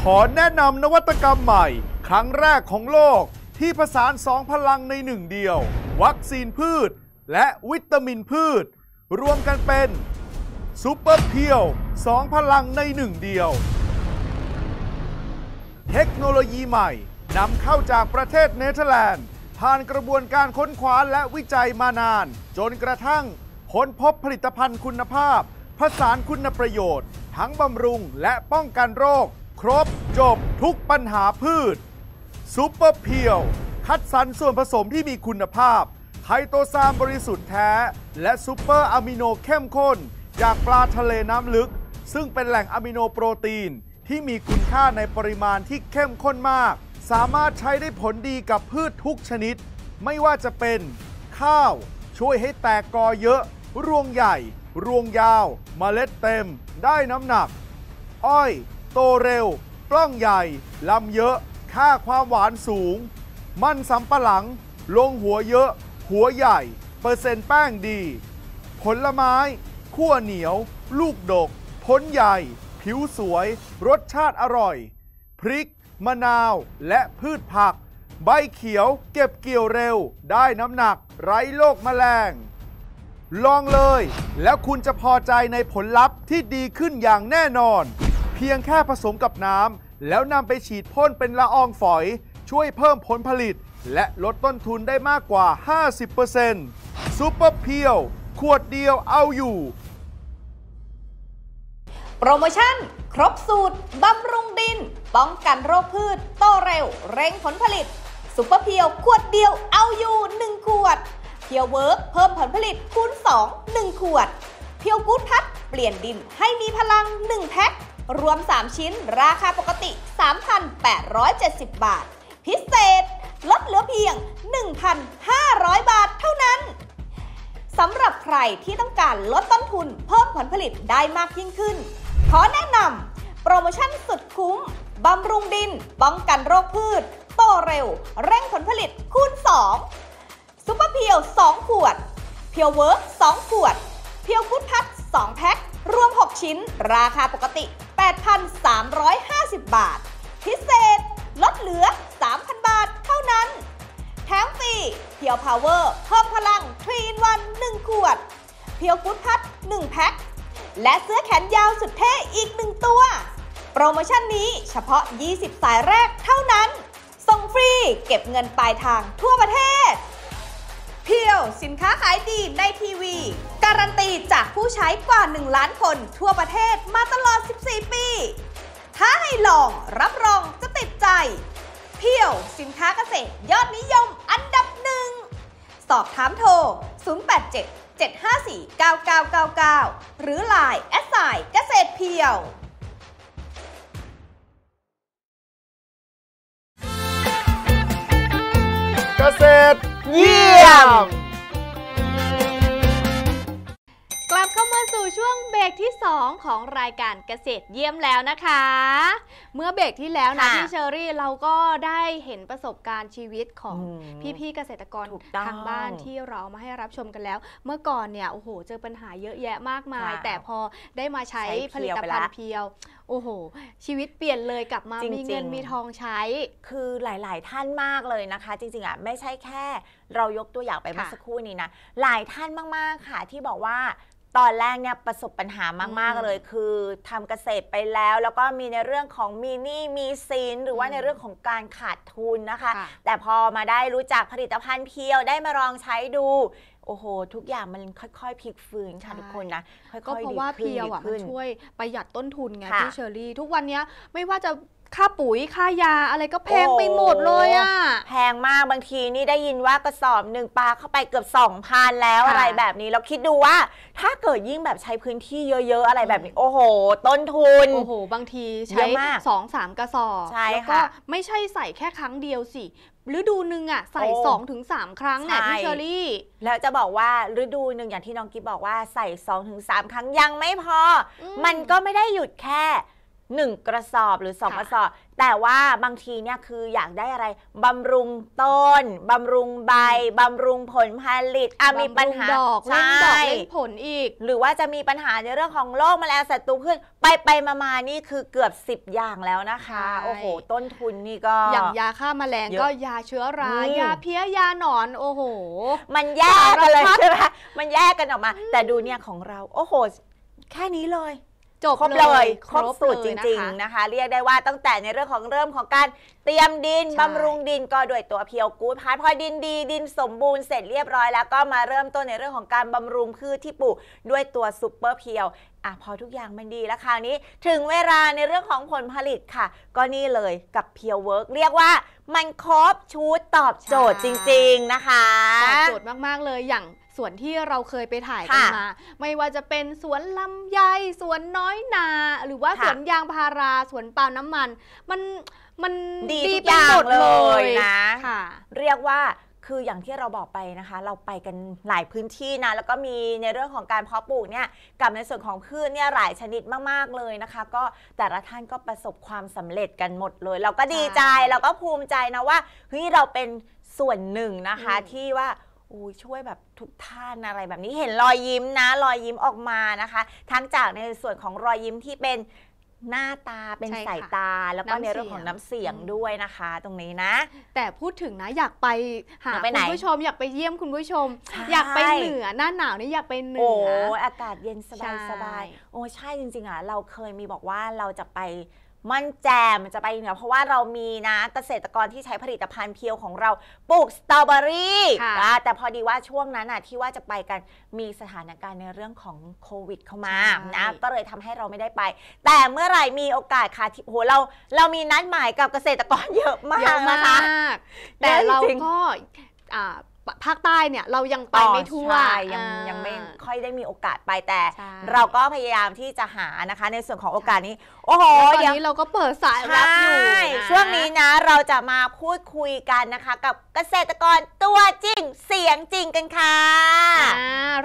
ขอแนะนำนวัตกรรมใหม่ครั้งแรกของโลกที่ผสานสองพลังในหนึ่งเดียววัคซีนพืชและวิตามินพืชรวมกันเป็นซุปเปอร์เพียวสองพลังในหนึ่งเดียวเทคโนโลยีใหม่นำเข้าจากประเทศเนเธอร์แลนด์ผ่านกระบวนการค้นคว้าและวิจัยมานานจนกระทั่งค้นพบผลิตภัณฑ์คุณภาพผสานคุณประโยชน์ทั้งบำรุงและป้องกันโรคครบจบทุกปัญหาพืชซุปเปอร์เพียวคัดสรรส่วนผสมที่มีคุณภาพไคโตซานบริสุทธิ์แท้และซุปเปอร์อะมิโนเข้มข้นจากปลาทะเลน้ำลึกซึ่งเป็นแหล่งอะมิโนโปรตีนที่มีคุณค่าในปริมาณที่เข้มข้นมากสามารถใช้ได้ผลดีกับพืชทุกชนิดไม่ว่าจะเป็นข้าวช่วยให้แตกกอเยอะรวงใหญ่รวงยาวเมล็ดเต็มได้น้ำหนักอ้อยโตเร็วปล้องใหญ่ลำเยอะค่าความหวานสูงมันสำปะหลังลงหัวเยอะหัวใหญ่เปอร์เซ็นต์แป้งดีผลไม้ขั้วเหนียวลูกดกผลใหญ่ผิวสวยรสชาติอร่อยพริกมะนาวและพืชผักใบเขียวเก็บเกี่ยวเร็วได้น้ำหนักไร้โรคแมลงลองเลยแล้วคุณจะพอใจในผลลัพธ์ที่ดีขึ้นอย่างแน่นอนเพียงแค่ผสมกับน้ำแล้วนำไปฉีดพ่นเป็นละอองฝอยช่วยเพิ่มผลผลิตและลดต้นทุนได้มากกว่า ห้าสิบเปอร์เซ็นต์ ซุปเปอร์เพียวขวดเดียวเอาอยู่โปรโมชั่นครบสูตรบำรุงดินป้องกันโรคพืชโตเร็วเร่งผลผลิตซุปเปอร์เพียวขวดเดียวเอาอยู่หนึ่งขวดเพียวเวิร์กเพิ่มผลผลิตคูณสอง หนึ่งขวดเพียวกู๊ดพัดเปลี่ยนดินให้มีพลังหนึ่งแพ็ครวมสามชิ้นราคาปกติ สามพันแปดร้อยเจ็ดสิบ บาทพิเศษลดเหลือเพียง หนึ่งพันห้าร้อย บาทเท่านั้นสำหรับใครที่ต้องการลดต้นทุนเพิ่มผลผลิตได้มากยิ่งขึ้นขอแนะนำโปรโมชั่นสุดคุ้มบำรุงดินป้องกันโรคพืชโตเร็วเร่งผลผลิตคูณสองซุปเปอร์เพียวสองขวดเพียวเวิร์กสองขวดเพียวกุ๊ดพัด สองแพ็ครวมหกชิ้นราคาปกติ แปดพันสามร้อยห้าสิบ บาทพิเศษลดเหลือ สามพัน บาทเท่านั้นแถมฟรีเพียวพาวเวอร์เพิ่มพลัง ทรี อิน วัน หนึ่ง ขวดเพียวฟู้ดพัดหนึ่งแพ็คและเสื้อแขนยาวสุดเท่อีกหนึ่งตัวโปรโมชั่นนี้เฉพาะยี่สิบสายแรกเท่านั้นส่งฟรีเก็บเงินปลายทางทั่วประเทศเพียวสินค้าขายดีในทีวีการันตีจากผู้ใช้กว่าหนึ่งล้านคนทั่วประเทศมาตลอดสิบสี่ปีถ้าให้ลองรับรองจะติดใจเพียวสินค้าเกษตรยอดนิยมอันดับหนึ่งสอบถามโทรศูนย์ แปด เจ็ด เจ็ด ห้า สี่ เก้า เก้า เก้า เก้าหรือ ไลน์ แอดไซน์เกษตรเพียวเกษตรเยี่ยมกลับเข้ามาสู่ช่วงเบรกที่สองของรายการเกษตรเยี่ยมแล้วนะคะเมื่อเบรกที่แล้วนะพี่เชอรี่เราก็ได้เห็นประสบการณ์ชีวิตของพี่ๆเกษตรกรทางบ้านที่เรามาให้รับชมกันแล้วเมื่อก่อนเนี่ยโอ้โหเจอปัญหาเยอะแยะมากมายแต่พอได้มาใช้ผลิตภัณฑ์เพียวโอ้โหชีวิตเปลี่ยนเลยกลับมามีเงินมีทองใช้คือหลายๆท่านมากเลยนะคะจริงๆอ่ะไม่ใช่แค่เรายกตัวอย่างไปเมื่อสักครู่นี้นะหลายท่านมากๆค่ะที่บอกว่าตอนแรกเนี่ยประสบปัญหามากๆเลยคือทำเกษตรไปแล้วแล้วก็มีในเรื่องของมีหนี้มีสินหรือว่าในเรื่องของการขาดทุนนะคะแต่พอมาได้รู้จักผลิตภัณฑ์เพียวได้มาลองใช้ดูโอ้โหทุกอย่างมันค่อยๆพลิกฟื้นค่ะทุกคนนะค่อยๆดีขึ้นก็เพราะว่าเพียวอ่ะมันช่วยประหยัดต้นทุนไงพี่เชอรี่ทุกวันนี้ไม่ว่าจะค่าปุ๋ยค่ายาอะไรก็แพงไปหมดเลยอ่ะแพงมากบางทีนี่ได้ยินว่ากระสอบหนึ่งปลาเข้าไปเกือบ สองพัน แล้วอะไรแบบนี้เราคิดดูว่าถ้าเกิดยิ่งแบบใช้พื้นที่เยอะๆอะไรแบบนี้โอ้โหต้นทุนโอ้โหบางทีใช้สองสามกระสอบแล้วก็ไม่ใช่ใส่แค่ครั้งเดียวสิฤดูหนึ่งอ่ะใส่สองถึงสามครั้งเนี่ยพี่เชอรี่แล้วจะบอกว่าฤดูหนึ่งอย่างที่น้องกิ๊บบอกว่าใส่สองถึงสามครั้งยังไม่พอมันก็ไม่ได้หยุดแค่หนึ่งกระสอบหรือสองกระสอบแต่ว่าบางทีเนี่ยคืออยากได้อะไรบำรุงต้นบำรุงใบบำรุงผลผลิตอ่ะมีปัญหาดอกเล่นดอกเล่นผลอีกหรือว่าจะมีปัญหาในเรื่องของโรคแมลงศัตรูพืชไปไปมามานี่คือเกือบสิบอย่างแล้วนะคะโอ้โหต้นทุนนี่ก็อย่างยาฆ่าแมลงก็ยาเชื้อรายาเพี้ยยาหนอนโอ้โหมันแยกกันเลยใช่ไหมมันแยกกันออกมาแต่ดูเนี่ยของเราโอ้โหแค่นี้เลยครบเลยครบสูตรจริงๆนะคะเรียกได้ว่าตั้งแต่ในเรื่องของเริ่มของการเตรียมดินบำรุงดินก็ด้วยตัวเพียวกู๊ดพาร์ทพอดินดีดินสมบูรณ์เสร็จเรียบร้อยแล้วก็มาเริ่มต้นในเรื่องของการบำรุงพืชที่ปลูกด้วยตัวซุปเปอร์เพียวอ่ะพอทุกอย่างมันดีแล้วคราวนี้ถึงเวลาในเรื่องของผลผลิตค่ะก็นี่เลยกับเพียวเวิร์กเรียกว่ามันครบชุดตอบโจทย์จริงๆนะคะตอบโจทย์มากๆเลยอย่างส่วนที่เราเคยไปถ่ายกันมาไม่ว่าจะเป็นสวนลำไยสวนน้อยนาหรือว่าสวนยางพาราสวนปาล์มน้ำมันมันมันดีไปหมดเลยนะเรียกว่าคืออย่างที่เราบอกไปนะคะเราไปกันหลายพื้นที่นะแล้วก็มีในเรื่องของการเพาะปลูกเนี่ยกับในส่วนของพืชเนี่ยหลายชนิดมากๆเลยนะคะก็แต่ละท่านก็ประสบความสำเร็จกันหมดเลยเราก็ดีใจเราก็ภูมิใจนะว่าเฮ้ยเราเป็นส่วนหนึ่งนะคะที่ว่าช่วยแบบทุกท่านอะไรแบบนี้เห็นรอยยิ้มนะรอยยิ้มออกมานะคะทั้งจากในส่วนของรอยยิ้มที่เป็นหน้าตาเป็นสายตาแล้วก็ในเรื่องของน้ำเสียงด้วยนะคะตรงนี้นะแต่พูดถึงนะอยากไปหาคุณผู้ชมอยากไปเยี่ยมคุณผู้ชมอยากไปเหนือหน้าหนาวนี่อยากไปเหนือโอ้อากาศเย็นสบายสบายโอ้ใช่จริงๆอ่ะเราเคยมีบอกว่าเราจะไปมันแจมจะไปเหนือเพราะว่าเรามีนะเกษตรกรที่ใช้ผลิตภัณฑ์เพียวของเราปลูกสตรอเบอรี่แต่พอดีว่าช่วงนั้นน่ะที่ว่าจะไปกันมีสถานการณ์ในเรื่องของโควิดเข้ามานะก็เลยทำให้เราไม่ได้ไปแต่เมื่อไหร่มีโอกาสค่ะโหเราเรามีนัดหมายกับเกษตรกรเยอะมากนะคะแต่เราก็ภาคใต้เนี่ยเรายังไปไม่ทั่วยังยังไม่ค่อยได้มีโอกาสไปแต่เราก็พยายามที่จะหานะคะในส่วนของโอกาสนี้โอ้โหตอนนี้เราก็เปิดสายรับอยู่ช่วงนี้นะเราจะมาพูดคุยกันนะคะกับเกษตรกรตัวจริงเสียงจริงกันค่ะ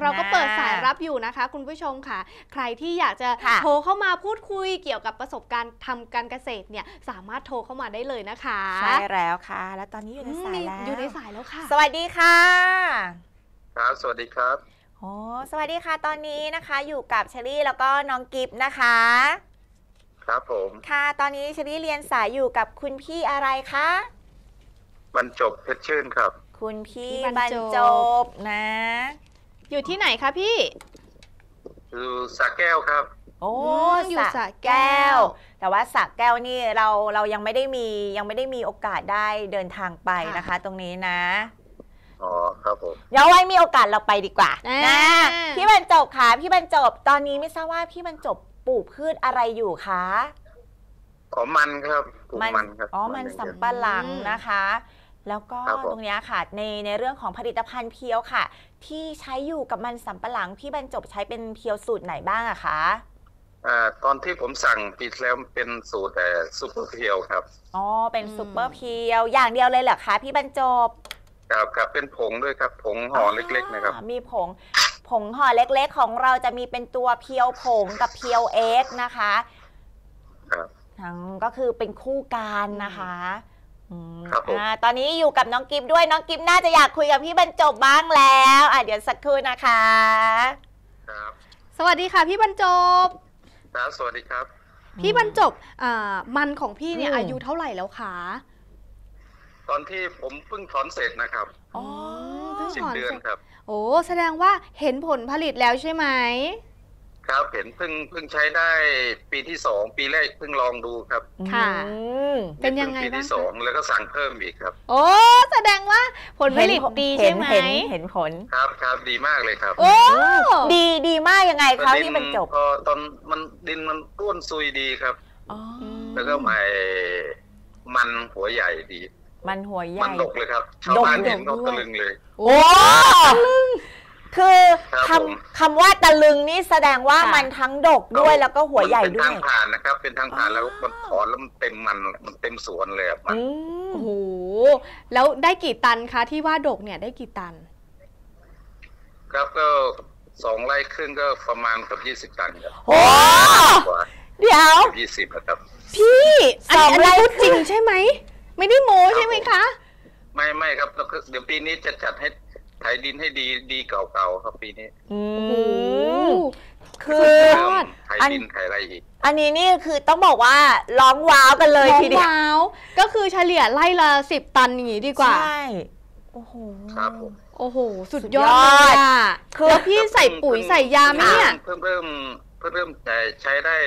เราก็เปิดสายรับอยู่นะคะคุณผู้ชมค่ะใครที่อยากจะโทรเข้ามาพูดคุยเกี่ยวกับประสบการณ์ทำการเกษตรเนี่ยสามารถโทรเข้ามาได้เลยนะคะใช่แล้วค่ะแล้วตอนนี้อยู่ในสายแล้วอยู่ในสายแล้วค่ะสวัสดีค่ะครับสวัสดีครับ อ๋อสวัสดีค่ะตอนนี้นะคะอยู่กับเชอรี่แล้วก็น้องกิฟต์นะคะครับผมค่ะตอนนี้เชอรี่เรียนสายอยู่กับคุณพี่อะไรคะบรรจบเพชรชื่นครับคุณพี่บรรจบนะอยู่ที่ไหนคะพี่อยู่สระแก้วครับโอ้อยู่สระแก้วแต่ว่าสระแก้วนี่เราเรายังไม่ได้มียังไม่ได้มีโอกาสได้เดินทางไปนะคะตรงนี้นะอ๋อครับผมเดี๋ยวไว้มีโอกาสเราไปดีกว่านะพี่บรรจบค่ะพี่บรรจบตอนนี้ไม่ทราบว่าพี่บรรจบปลูกพืชอะไรอยู่คะอ๋อมันครับมันครับอ๋อมันสำปะหลังนะคะแล้วก็ตรงนี้ค่ะในในเรื่องของผลิตภัณฑ์เพียวค่ะที่ใช้อยู่กับมันสำปะหลังพี่บรรจบใช้เป็นเพียวสูตรไหนบ้างอะคะอ่าตอนที่ผมสั่งปีแล้วเป็นสูตรแต่ซุปเปอร์เพียวครับอ๋อเป็นซุปเปอร์เพียวอย่างเดียวเลยเหรอคะพี่บรรจบครับครับเป็นผงด้วยครับผงห่อเล็กๆนะครับมีผงผงห่อเล็กๆของเราจะมีเป็นตัวเพียวผงกับเพียวเอ็กนะคะครับทั้งก็คือเป็นคู่กันนะคะครับผมตอนนี้อยู่กับน้องกิฟด้วยน้องกิฟน่าจะอยากคุยกับพี่บรรจบบ้างแล้วอ่ะเดี๋ยวสักครู่นะคะครับสวัสดีค่ะพี่บรรจบครับสวัสดีครับพี่บรรจบอ่ามันของพี่เนี่ยอายุเท่าไหร่แล้วคะตอนที่ผมเพิ่งถอนเสร็จนะครับอ๋อเพิ่งถอนเสร็จครับโอ้แสดงว่าเห็นผลผลิตแล้วใช่ไหมครับเห็นเพิ่งเพิ่งใช้ได้ปีที่สองปีแรกเพิ่งลองดูครับค่ะเป็นยังไงบ้างปีที่สองแล้วก็สั่งเพิ่มอีกครับโอ้แสดงว่าผลผลิตดีใช่ไหมเห็นผลครับครับดีมากเลยครับโอ้ดีดีมากยังไงครับที่มันจบก็ตอนมันดินมันร่วนซุยดีครับอ๋อแล้วก็ใบมันหัวใหญ่ดีมันหัวใหญ่มันดกเลยครับชาวบ้านเห็นก็ตะลึงเลยโอ้คือคำคำว่าตะลึงนี่แสดงว่ามันทั้งดกด้วยแล้วก็หัวใหญ่ด้วยเป็นทางผ่านนะครับเป็นทางผ่านแล้วมันถอนแล้วมันเต็มมันมันเต็มสวนเลยมันโอ้โหแล้วได้กี่ตันคะที่ว่าดกเนี่ยได้กี่ตันครับก็สองไร่ครึ่งก็ประมาณกับยี่สิบตันครับโอ้เดี๋ยวยี่สิบครับพี่สองไร่จริงใช่ไหมไม่ได้โม้ใช่ไหมคะไม่ไม่ครับเดี๋ยวปีนี้จะจัดให้ไถดินให้ดีดีเก่าๆครับปีนี้โอ้โหคือไถดินไถอะไรอีกอันนี้นี่คือต้องบอกว่าร้องว้าวกันเลยทีเดียวร้องว้าวก็คือเฉลี่ยไล่ละสิบตันอย่างนี้ดีกว่าใช่โอ้โหครับผมโอ้โหสุดยอดคือพี่ใส่ปุ๋ยใส่ยาไหมเนี่ยเพิ่มเพิ่มเพิ่มเพิ่มแต่ใช้ได้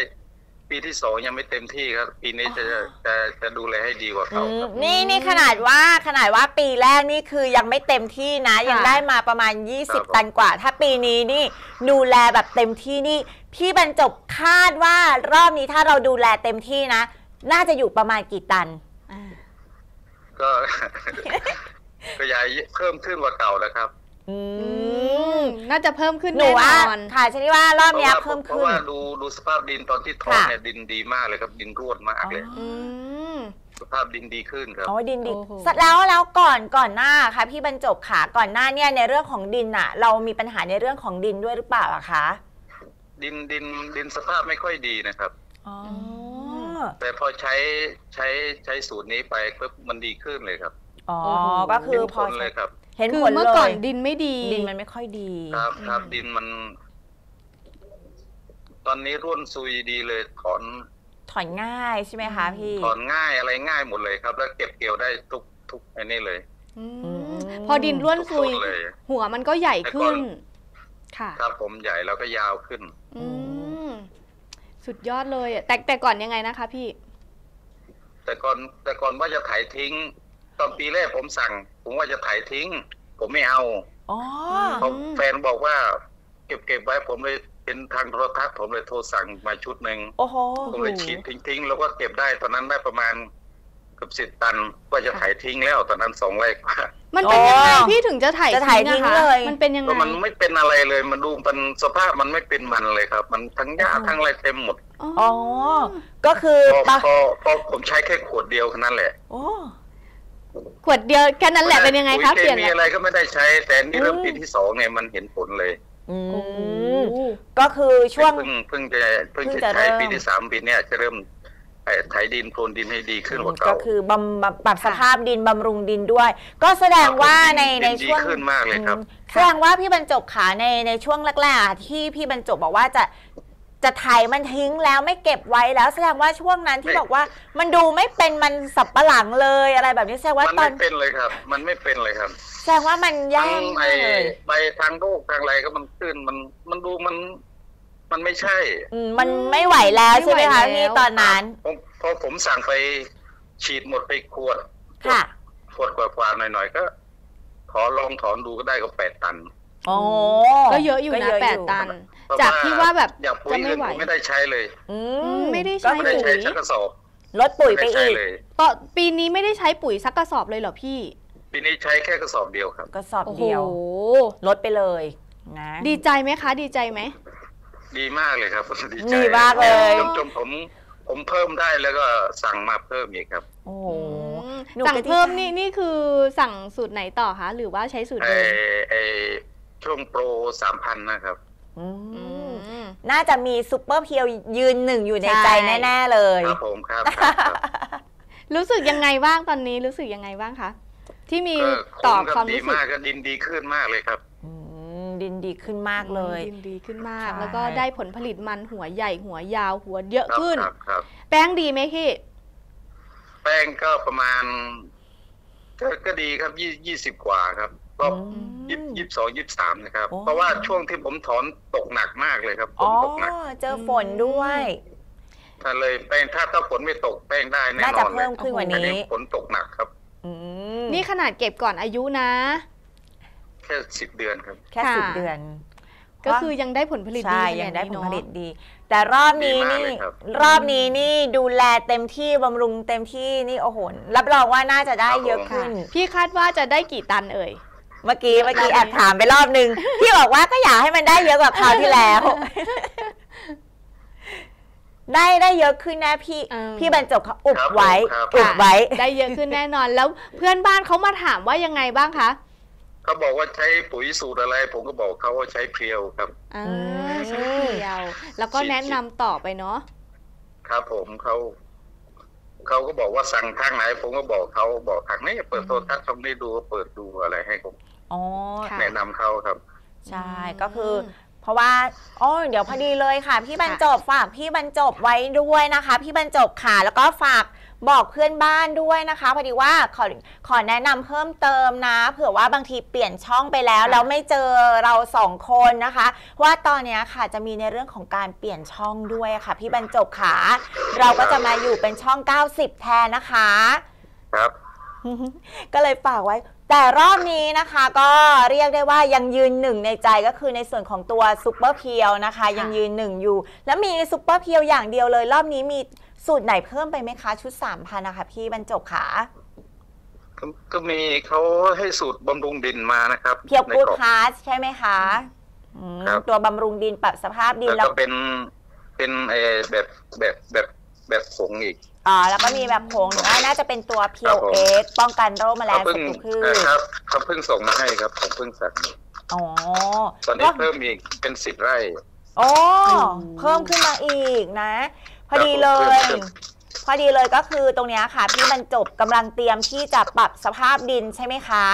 ปีที่สองยังไม่เต็มที่ครับปีนี้จะจะจะดูแลให้ดีกว่าเขานี่นี่ขนาดว่าขนาดว่าปีแรกนี่คือยังไม่เต็มที่นะยังได้มาประมาณยี่สิบตันกว่าถ้าปีนี้นี่ดูแลแบบเต็มที่นี่พี่บรรจบคาดว่ารอบนี้ถ้าเราดูแลเต็มที่นะน่าจะอยู่ประมาณกี่ตันก็ขยายเพิ่มขึ้นกว่าเก่าแล้วครับน่าจะเพิ่มขึ้นแน่นอนค่ะฉันว่ารอบนี้เพิ่มขึ้นเพราะว่าดูดูสภาพดินตอนที่ถอนเนี่ยดินดีมากเลยครับดินร่วนมากเลยสภาพดินดีขึ้นครับอ๋อดินดีแล้วแล้วก่อนก่อนหน้าค่ะพี่บรรจบค่ะก่อนหน้าเนี่ยในเรื่องของดินอะเรามีปัญหาในเรื่องของดินด้วยหรือเปล่าอะคะดินดินดินสภาพไม่ค่อยดีนะครับอ๋อแต่พอใช้ใช้ใช้สูตรนี้ไปปุ๊บมันดีขึ้นเลยครับอ๋อก็คือพอเลยครับคือเมื่อก่อนดินไม่ดีดินมันไม่ค่อยดีครับครับดินมันตอนนี้ร่วนซุยดีเลยถอนถอนง่ายใช่ไหมคะพี่ถอนง่ายอะไรง่ายหมดเลยครับแล้วเก็บเกี่ยวได้ทุกทุกอันนี้เลยพอดินร่วนซุยหัวมันก็ใหญ่ขึ้นค่ะครับผมใหญ่แล้วก็ยาวขึ้นอืสุดยอดเลยแต่แต่ก่อนยังไงนะคะพี่แต่ก่อนแต่ก่อนว่าจะไถทิ้งตอนปีแรกผมสั่งผมว่าจะไถทิ้งผมไม่เอาอ๋อแฟนบอกว่าเก็บเก็บไว้ผมเลยเป็นทางโทรทัศน์ผมเลยโทรสั่งมาชุดหนึ่งโอ้โหผมเลยฉีดทิ้งทิ้งแล้วก็เก็บได้ตอนนั้นได้ประมาณเกือบสิบตันก็จะไถทิ้งแล้วตอนนั้นสองไร่กว่ามันเป็นยังไงพี่ถึงจะไถทิ้งเลยมันเป็นยังไงมันไม่เป็นอะไรเลยมันดูเป็นสภาพมันไม่เป็นมันเลยครับมันทั้งหญ้าทั้งอะไรเต็มหมดอ๋อก็คือพอพอผมใช้แค่ขวดเดียวแค่นั้นแหละขวดเดียวแค่นั้นแหละเป็นยังไงครับเปลี่ยนมีอะไรก็ไม่ได้ใช้แต่นี่เริ่มปีที่สองเนี่ยมันเห็นผลเลยอือก็คือช่วงเพิ่งจะเพิ่งจะใช้ปีที่สามปีเนี่ยจะเริ่ม ไถดินโพรนดินให้ดีขึ้นกว่าเก่าก็คือบำปรับสภาพดินบำรุงดินด้วยก็แสดงว่าในในช่วงขึ้นมากเลยครับแสดงว่าพี่บรรจบขาในในช่วงแรกๆที่พี่บรรจบบอกว่าจะจะไถมันทิ้งแล้วไม่เก็บไว้แล้วแสดงว่าช่วงนั้นที่บอกว่ามันดูไม่เป็นมันสับปะหลังเลยอะไรแบบนี้แสดงว่าตอนมันไม่เป็นเลยครับมันไม่เป็นเลยครับแสดงว่ามันแย่เลยไปทางโลกทางอะไรก็มันขึ้นมันมันดูมันมันไม่ใช่มันไม่ไหวแล้วใช่ไหมคะนี่ตอนนั้นพอผมสั่งไปฉีดหมดไปขวดค่ะขวดกว่าๆหน่อยๆก็ขอลองถอนดูก็ได้ก็แปดตันโอ้ก็เยอะอยู่นะแปดตันจากที่ว่าแบบจะไม่ไหวไม่ได้ใช้เลยไม่ได้ใช้ปุ๋ยสักกระสอบลดปุ๋ยไปอีกต่อปีนี้ไม่ได้ใช้ปุ๋ยสักกระสอบเลยเหรอพี่ปีนี้ใช้แค่กระสอบเดียวครับกระสอบเดียวลดไปเลยนะดีใจไหมคะดีใจไหมดีมากเลยครับดีใจมากเลยจนผมผมเพิ่มได้แล้วก็สั่งมาเพิ่มอีกครับโอ้สั่งเพิ่มนี่นี่คือสั่งสูตรไหนต่อคะหรือว่าใช้สูตรเดิมไอช่วงโปรสามพันนะครับน่าจะมีซุปเปอร์เพียวยืนหนึ่งอยู่ในใจแน่ๆเลยครับผมครับรู้สึกยังไงบ้างตอนนี้รู้สึกยังไงบ้างคะที่มีต่อความรู้สึกก็ดินดีขึ้นมากเลยครับดินดีขึ้นมากเลยดินดีขึ้นมากแล้วก็ได้ผลผลิตมันหัวใหญ่หัวยาวหัวเยอะขึ้นแป้งดีไหมพี่แป้งก็ประมาณก็ดีครับยี่สิบกว่าครับก็ยี่สิบสองยี่สิบสามนะครับเพราะว่าช่วงที่ผมถอนตกหนักมากเลยครับฝนตกหนักเจอฝนด้วยถ้าเลยแป้งถ้าถ้าฝนไม่ตกแป้งได้แน่นอนน่าจะเพิ่มขึ้นกว่านี้ฝนตกหนักครับนี่ขนาดเก็บก่อนอายุนะแค่สิบเดือนครับแค่สิบเดือนก็คือยังได้ผลผลิตดีใช่ยังได้ผลผลิตดีแต่รอบนี้นี่รอบนี้นี่ดูแลเต็มที่บำรุงเต็มที่นี่โอ้โหรับรองว่าน่าจะได้เยอะขึ้นพี่คาดว่าจะได้กี่ตันเอ่ยเมื่อกี้เมื่อกี้แอบถามไปรอบนึงพี่บอกว่าก็อยากให้มันได้เยอะกว่าคราวที่แล้วได้ได้เยอะขึ้นนะพี่พี่บรรจบเขาอุบไว้อุบไว้ได้เยอะขึ้นแน่นอนแล้วเพื่อนบ้านเขามาถามว่ายังไงบ้างคะเขาบอกว่าใช้ปุ๋ยสูตรอะไรผมก็บอกเขาว่าใช้เพลียวครับอ่าใช้เพลียวแล้วก็แนะนำต่อไปเนาะครับผมเขาเขาก็บอกว่าสั่งทางไหนผมก็บอกเขาบอกทางนี้เปิดโทรทัศน์ช่องนี้ดูเปิดดูอะไรให้ผมอ๋อแนะนำเขาครับใช่ก็คือเพราะว่าอ๋อเดี๋ยวพอดีเลยค่ะพี่บรรจบฝากพี่บรรจบไว้ด้วยนะคะพี่บรรจบค่ะแล้วก็ฝากบอกเพื่อนบ้านด้วยนะคะพอดีว่าขอขอแนะนำเพิ่มเติมนะเผื่อว่าบางทีเปลี่ยนช่องไปแล้วแล้วไม่เจอเราสองคนนะคะว่าตอนนี้ค่ะจะมีในเรื่องของการเปลี่ยนช่องด้วยค่ะพี่บรรจบค่ะเราก็จะมาอยู่เป็นช่องเก้าสิบแทนนะคะครับก็เลยฝากไว้แต่รอบนี้นะคะก็เรียกได้ว่ายังยืนหนึ่งในใจก็คือในส่วนของตัวซุปเปอร์เพียวนะคะยังยืนหนึ่งอยู่แล้วมีซุปเปอร์เพียวอย่างเดียวเลยรอบนี้มีสูตรไหนเพิ่มไปไหมคะชุดสามพันนะคะพี่บรรจบขาก็มีเขาให้สูตรบำรุงดินมานะครับเพียวกูดพาสใช่ไหมคะตัวบำรุงดินปรับสภาพดินแล้วก็เป็นเป็นแบบแบบแบบแบบผงอีกอ๋อแล้วก็มีแบบผงน่าจะเป็นตัวเพียวเอ็กป้องกันโรคแมลงศัตรูพืชครับเขาเพิ่งส่งมาให้ครับผมเพิ่งสั่งอ๋อตอนนี้เพิ่มอีกเป็นสิบไร่โอ้เพิ่มขึ้นมาอีกนะพอดีเลยพอดีเลยก็คือตรงนี้ค่ะพี่บรรจบกำลังเตรียมที่จะปรับสภาพดินใช่ไหมคะ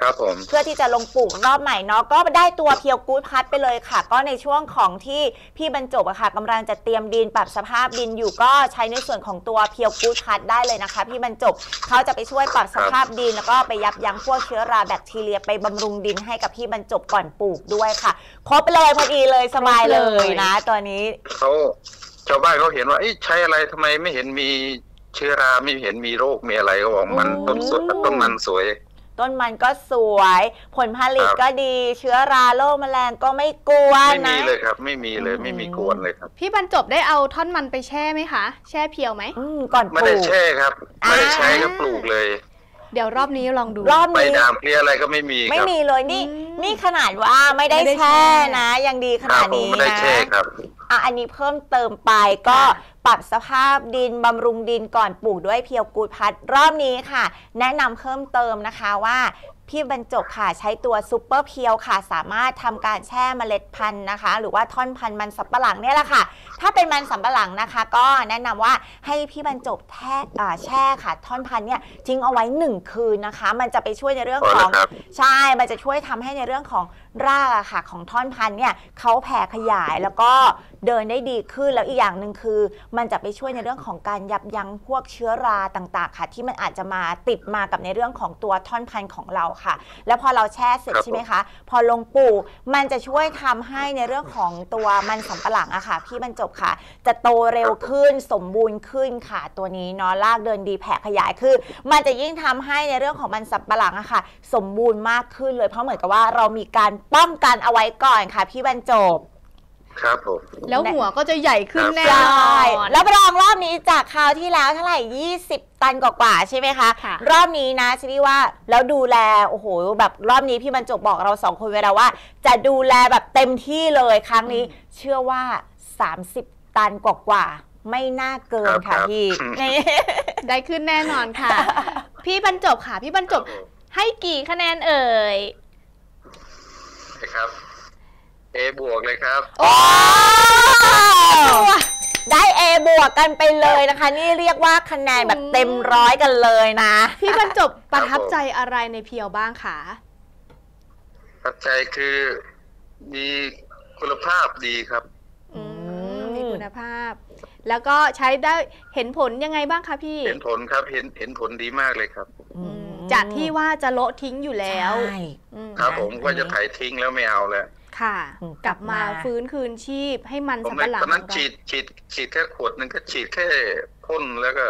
ครับผมเพื่อที่จะลงปลูกรอบใหม่เนาะก็ได้ตัวเพียวกู๊ดพัดไปเลยค่ะก็ในช่วงของที่พี่บรรจบอะค่ะกำลังจะเตรียมดินปรับสภาพดินอยู่ก็ใช้ในส่วนของตัวเพียวกู๊ดพัดได้เลยนะคะพี่บรรจบเขาจะไปช่วยปรับสภาพดินแล้วก็ไปยับยั้งพวกเชื้อราแบคทีเรียไปบำรุงดินให้กับพี่บรรจบก่อนปลูกด้วยค่ะครบเลยพอดีเลยสบายเลยนะตัวนี้เขาชาวบ้านเขาเห็นว่าใช้อะไรทำไมไม่เห็นมีเชื้อราไม่เห็นมีโรคมีอะไรก็บอกมันต้นสดต้นมันสวยต้นมันก็สวยผลผลิตก็ดีเชื้อราโรคแมลงก็ไม่กวนนะไม่มีเลยครับไม่มีเลยไม่มีกวนเลยครับพี่บรรจบได้เอาท่อนมันไปแช่ไหมคะแช่เพียวไหมก่อนปลูกไม่ได้แช่ครับไม่ได้ใช้ก็ปลูกเลยเดี๋ยวรอบนี้ลองดูรอบนี้ดามเพี้ยอะไรก็ไม่มีไม่มีเลยนี่นี่ขนาดว่าไม่ได้แช่นะยังดีขนาดนี้นะไม่ได้แช่ครับอ่ะอันนี้เพิ่มเติมไปก็ปรับสภาพดินบำรุงดินก่อนปลูกด้วยเพียวกูดพัดรอบนี้ค่ะแนะนำเพิ่มเติมนะคะว่า พี่บรรจบค่ะใช้ตัวซูเปอร์เพียวค่ะสามารถทำการแช่เมล็ดพันธุ์นะคะหรือว่าท่อนพันธุ์มันสำปะหลังเนี่ยแหละค่ะถ้าเป็นมันสำปะหลังนะคะก็แนะนำว่าให้พี่บรรจบแช่แช่ค่ะท่อนพันธุ์เนี่ยทิ้งเอาไว้หนึ่งคืนนะคะมันจะไปช่วยในเรื่องของใช่มันจะช่วยทำให้ในเรื่องของรากอะค่ะของท่อนพันธุ์เนี่ยเขาแผ่ขยายแล้วก็เดินได้ดีขึ้นแล้วอีกอย่างหนึ่งคือมันจะไปช่วยในเรื่องของการยับยั้งพวกเชื้อราต่างๆค่ะที่มันอาจจะมาติดมากับในเรื่องของตัวท่อนพันธุ์ของเราค่ะแล้วพอเราแช่เสร็จใช่ไหมคะพอลงปลูกมันจะช่วยทำให้ในเรื่องของตัวมันสำปะหลังอะค่ะพี่บรรจบค่ะจะโตเร็วขึ้นสมบูรณ์ขึ้นค่ะตัวนี้เนาะรากเดินดีแผ่ขยายคือมันจะยิ่งทำให้ในเรื่องของมันสำปะหลังอะค่ะสมบูรณ์มากขึ้นเลยเพราะเหมือนกับว่าเรามีการป้องกันเอาไว้ก่อนค่ะพี่บรรจบครับผมแล้วหัวก็จะใหญ่ขึ้นแน่นอนแล้วรองรอบนี้จากคราวที่แล้วเท่าไหร่ยี่สิบตันกว่าๆใช่ไหมคะรอบนี้นะชิลี่ว่าแล้วดูแลโอ้โหแบบรอบนี้พี่บรรจบบอกเราสองคนเวลาว่าจะดูแลแบบเต็มที่เลยครั้งนี้เชื่อว่าสามสิบตันกว่าๆไม่น่าเกินค่ะพี่ได้ขึ้นแน่นอนค่ะพี่บรรจบค่ะพี่บรรจบให้กี่คะแนนเอ่ยครับเอบวกเลยครับได้ A บวกกันไปเลยนะคะนี่เรียกว่าคะแนนแบบเต็มร้อยกันเลยนะพี่บรรจบประทับใจอะไรในเพียวบ้างคะประทับใจคือมีคุณภาพดีครับมีคุณภาพแล้วก็ใช้ได้เห็นผลยังไงบ้างคะพี่เห็นผลครับเห็นเห็นผลดีมากเลยครับจากที่ว่าจะโละทิ้งอยู่แล้วครับผมว่าจะไถทิ้งแล้วไม่เอาแล้วค่ะกลับมาฟื้นคืนชีพให้มันสำปะหลังตอนนั้นฉีดฉีดฉีดแค่ขวดนึงก็ฉีดแค่พ่นแล้วก็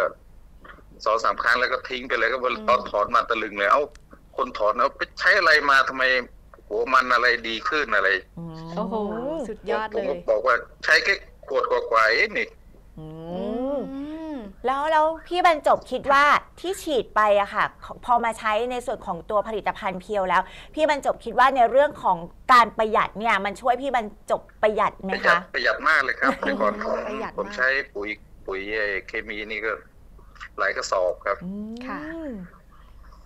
สองสามครั้งแล้วก็ทิ้งไปเลยก็ตอนถอนมาตะลึงเลยเอ้าคนถอนเอาไปใช้อะไรมาทำไมหัวมันอะไรดีขึ้นอะไรโอ้โหสุดยอดเลยผมบอกว่าใช้แค่ขวดกว่าๆเองนี่แล้วแล้วพี่บรรจบคิดว่าที่ฉีดไปอะค่ะพอมาใช้ในส่วนของตัวผลิตภัณฑ์เพียวแล้วพี่บรรจบคิดว่าในเรื่องของการประหยัดเนี่ยมันช่วยพี่บรรจบประหยัดไหมคะประหยัดมากเลยครับแต่ก่อนผมใช้ปุ๋ยปุ๋ยเคมีนี่ก็หลายกระสอบครับค่ะ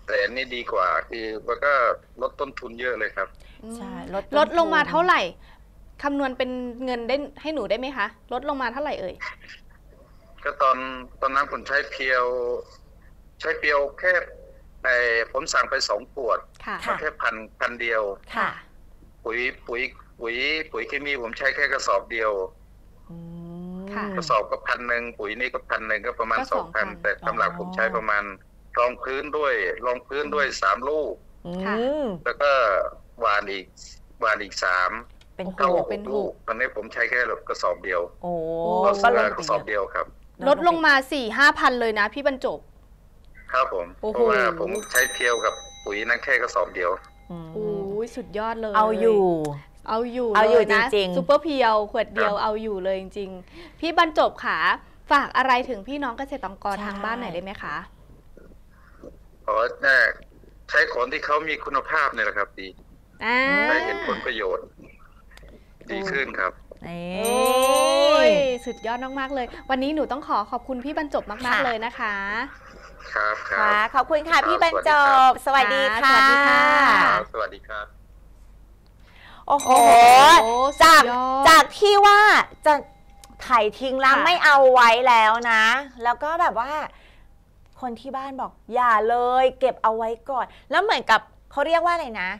แต่นี่ดีกว่าคือมันก็ลดต้นทุนเยอะเลยครับใช่ลดลงมาเท่าไหร่คำนวณเป็นเงินได้ให้หนูได้ไหมคะลดลงมาเท่าไหร่เอ่ยก็ตอนตอนนั้นผมใช้เพียวใช้เพียวแค่ไอผมสั่งไปสองขวดแค่พันพันเดียวปุ๋ยปุ๋ยปุ๋ยปุ๋ยเคมีผมใช้แค่กระสอบเดียวกระสอบก็พันหนึ่งปุ๋ยนี่ก็พันหนึ่งก็ประมาณสองพันแต่สำหรับผมใช้ประมาณรองพื้นด้วยรองพื้นด้วยสามลูกแล้วก็หวานอีกหวานอีกสามเป็นหกเป็นหกตอนนี้ผมใช้แค่กระสอบเดียวโอ้ก็เลยกระสอบเดียวครับลดลงมาสี่ห้าพันเลยนะพี่บรรจบครับผมเพราะว่าผมใช้เพียวกับปุ๋ยนั่นแค่กระสอบเดียวโอ้ยสุดยอดเลยเอาอยู่เอาอยู่เอาอยู่จริงๆซุปเปอร์เพียวขวดเดียวเอาอยู่เลยจริงๆพี่บรรจบค่ะฝากอะไรถึงพี่น้องเกษตรกรทางบ้านหน่อยเลยไหมคะขอใช้ของที่เขามีคุณภาพเนี่ยแหละครับดีได้เห็นผลประโยชน์ดีขึ้นครับสุดยอดมากๆเลยวันนี้หนูต้องขอขอบคุณพี่บรรจบมากๆเลยนะคะครับครับขอบคุณค่ะพี่บรรจบสวัสดีค่ะสวัสดีครับโอ้โหจากจากที่ว่าจะไถทิ้งแล้วไม่เอาไว้แล้วนะแล้วก็แบบว่าคนที่บ้านบอกอย่าเลยเก็บเอาไว้ก่อนแล้วเหมือนกับเขาเรียกว่าอะไรนะ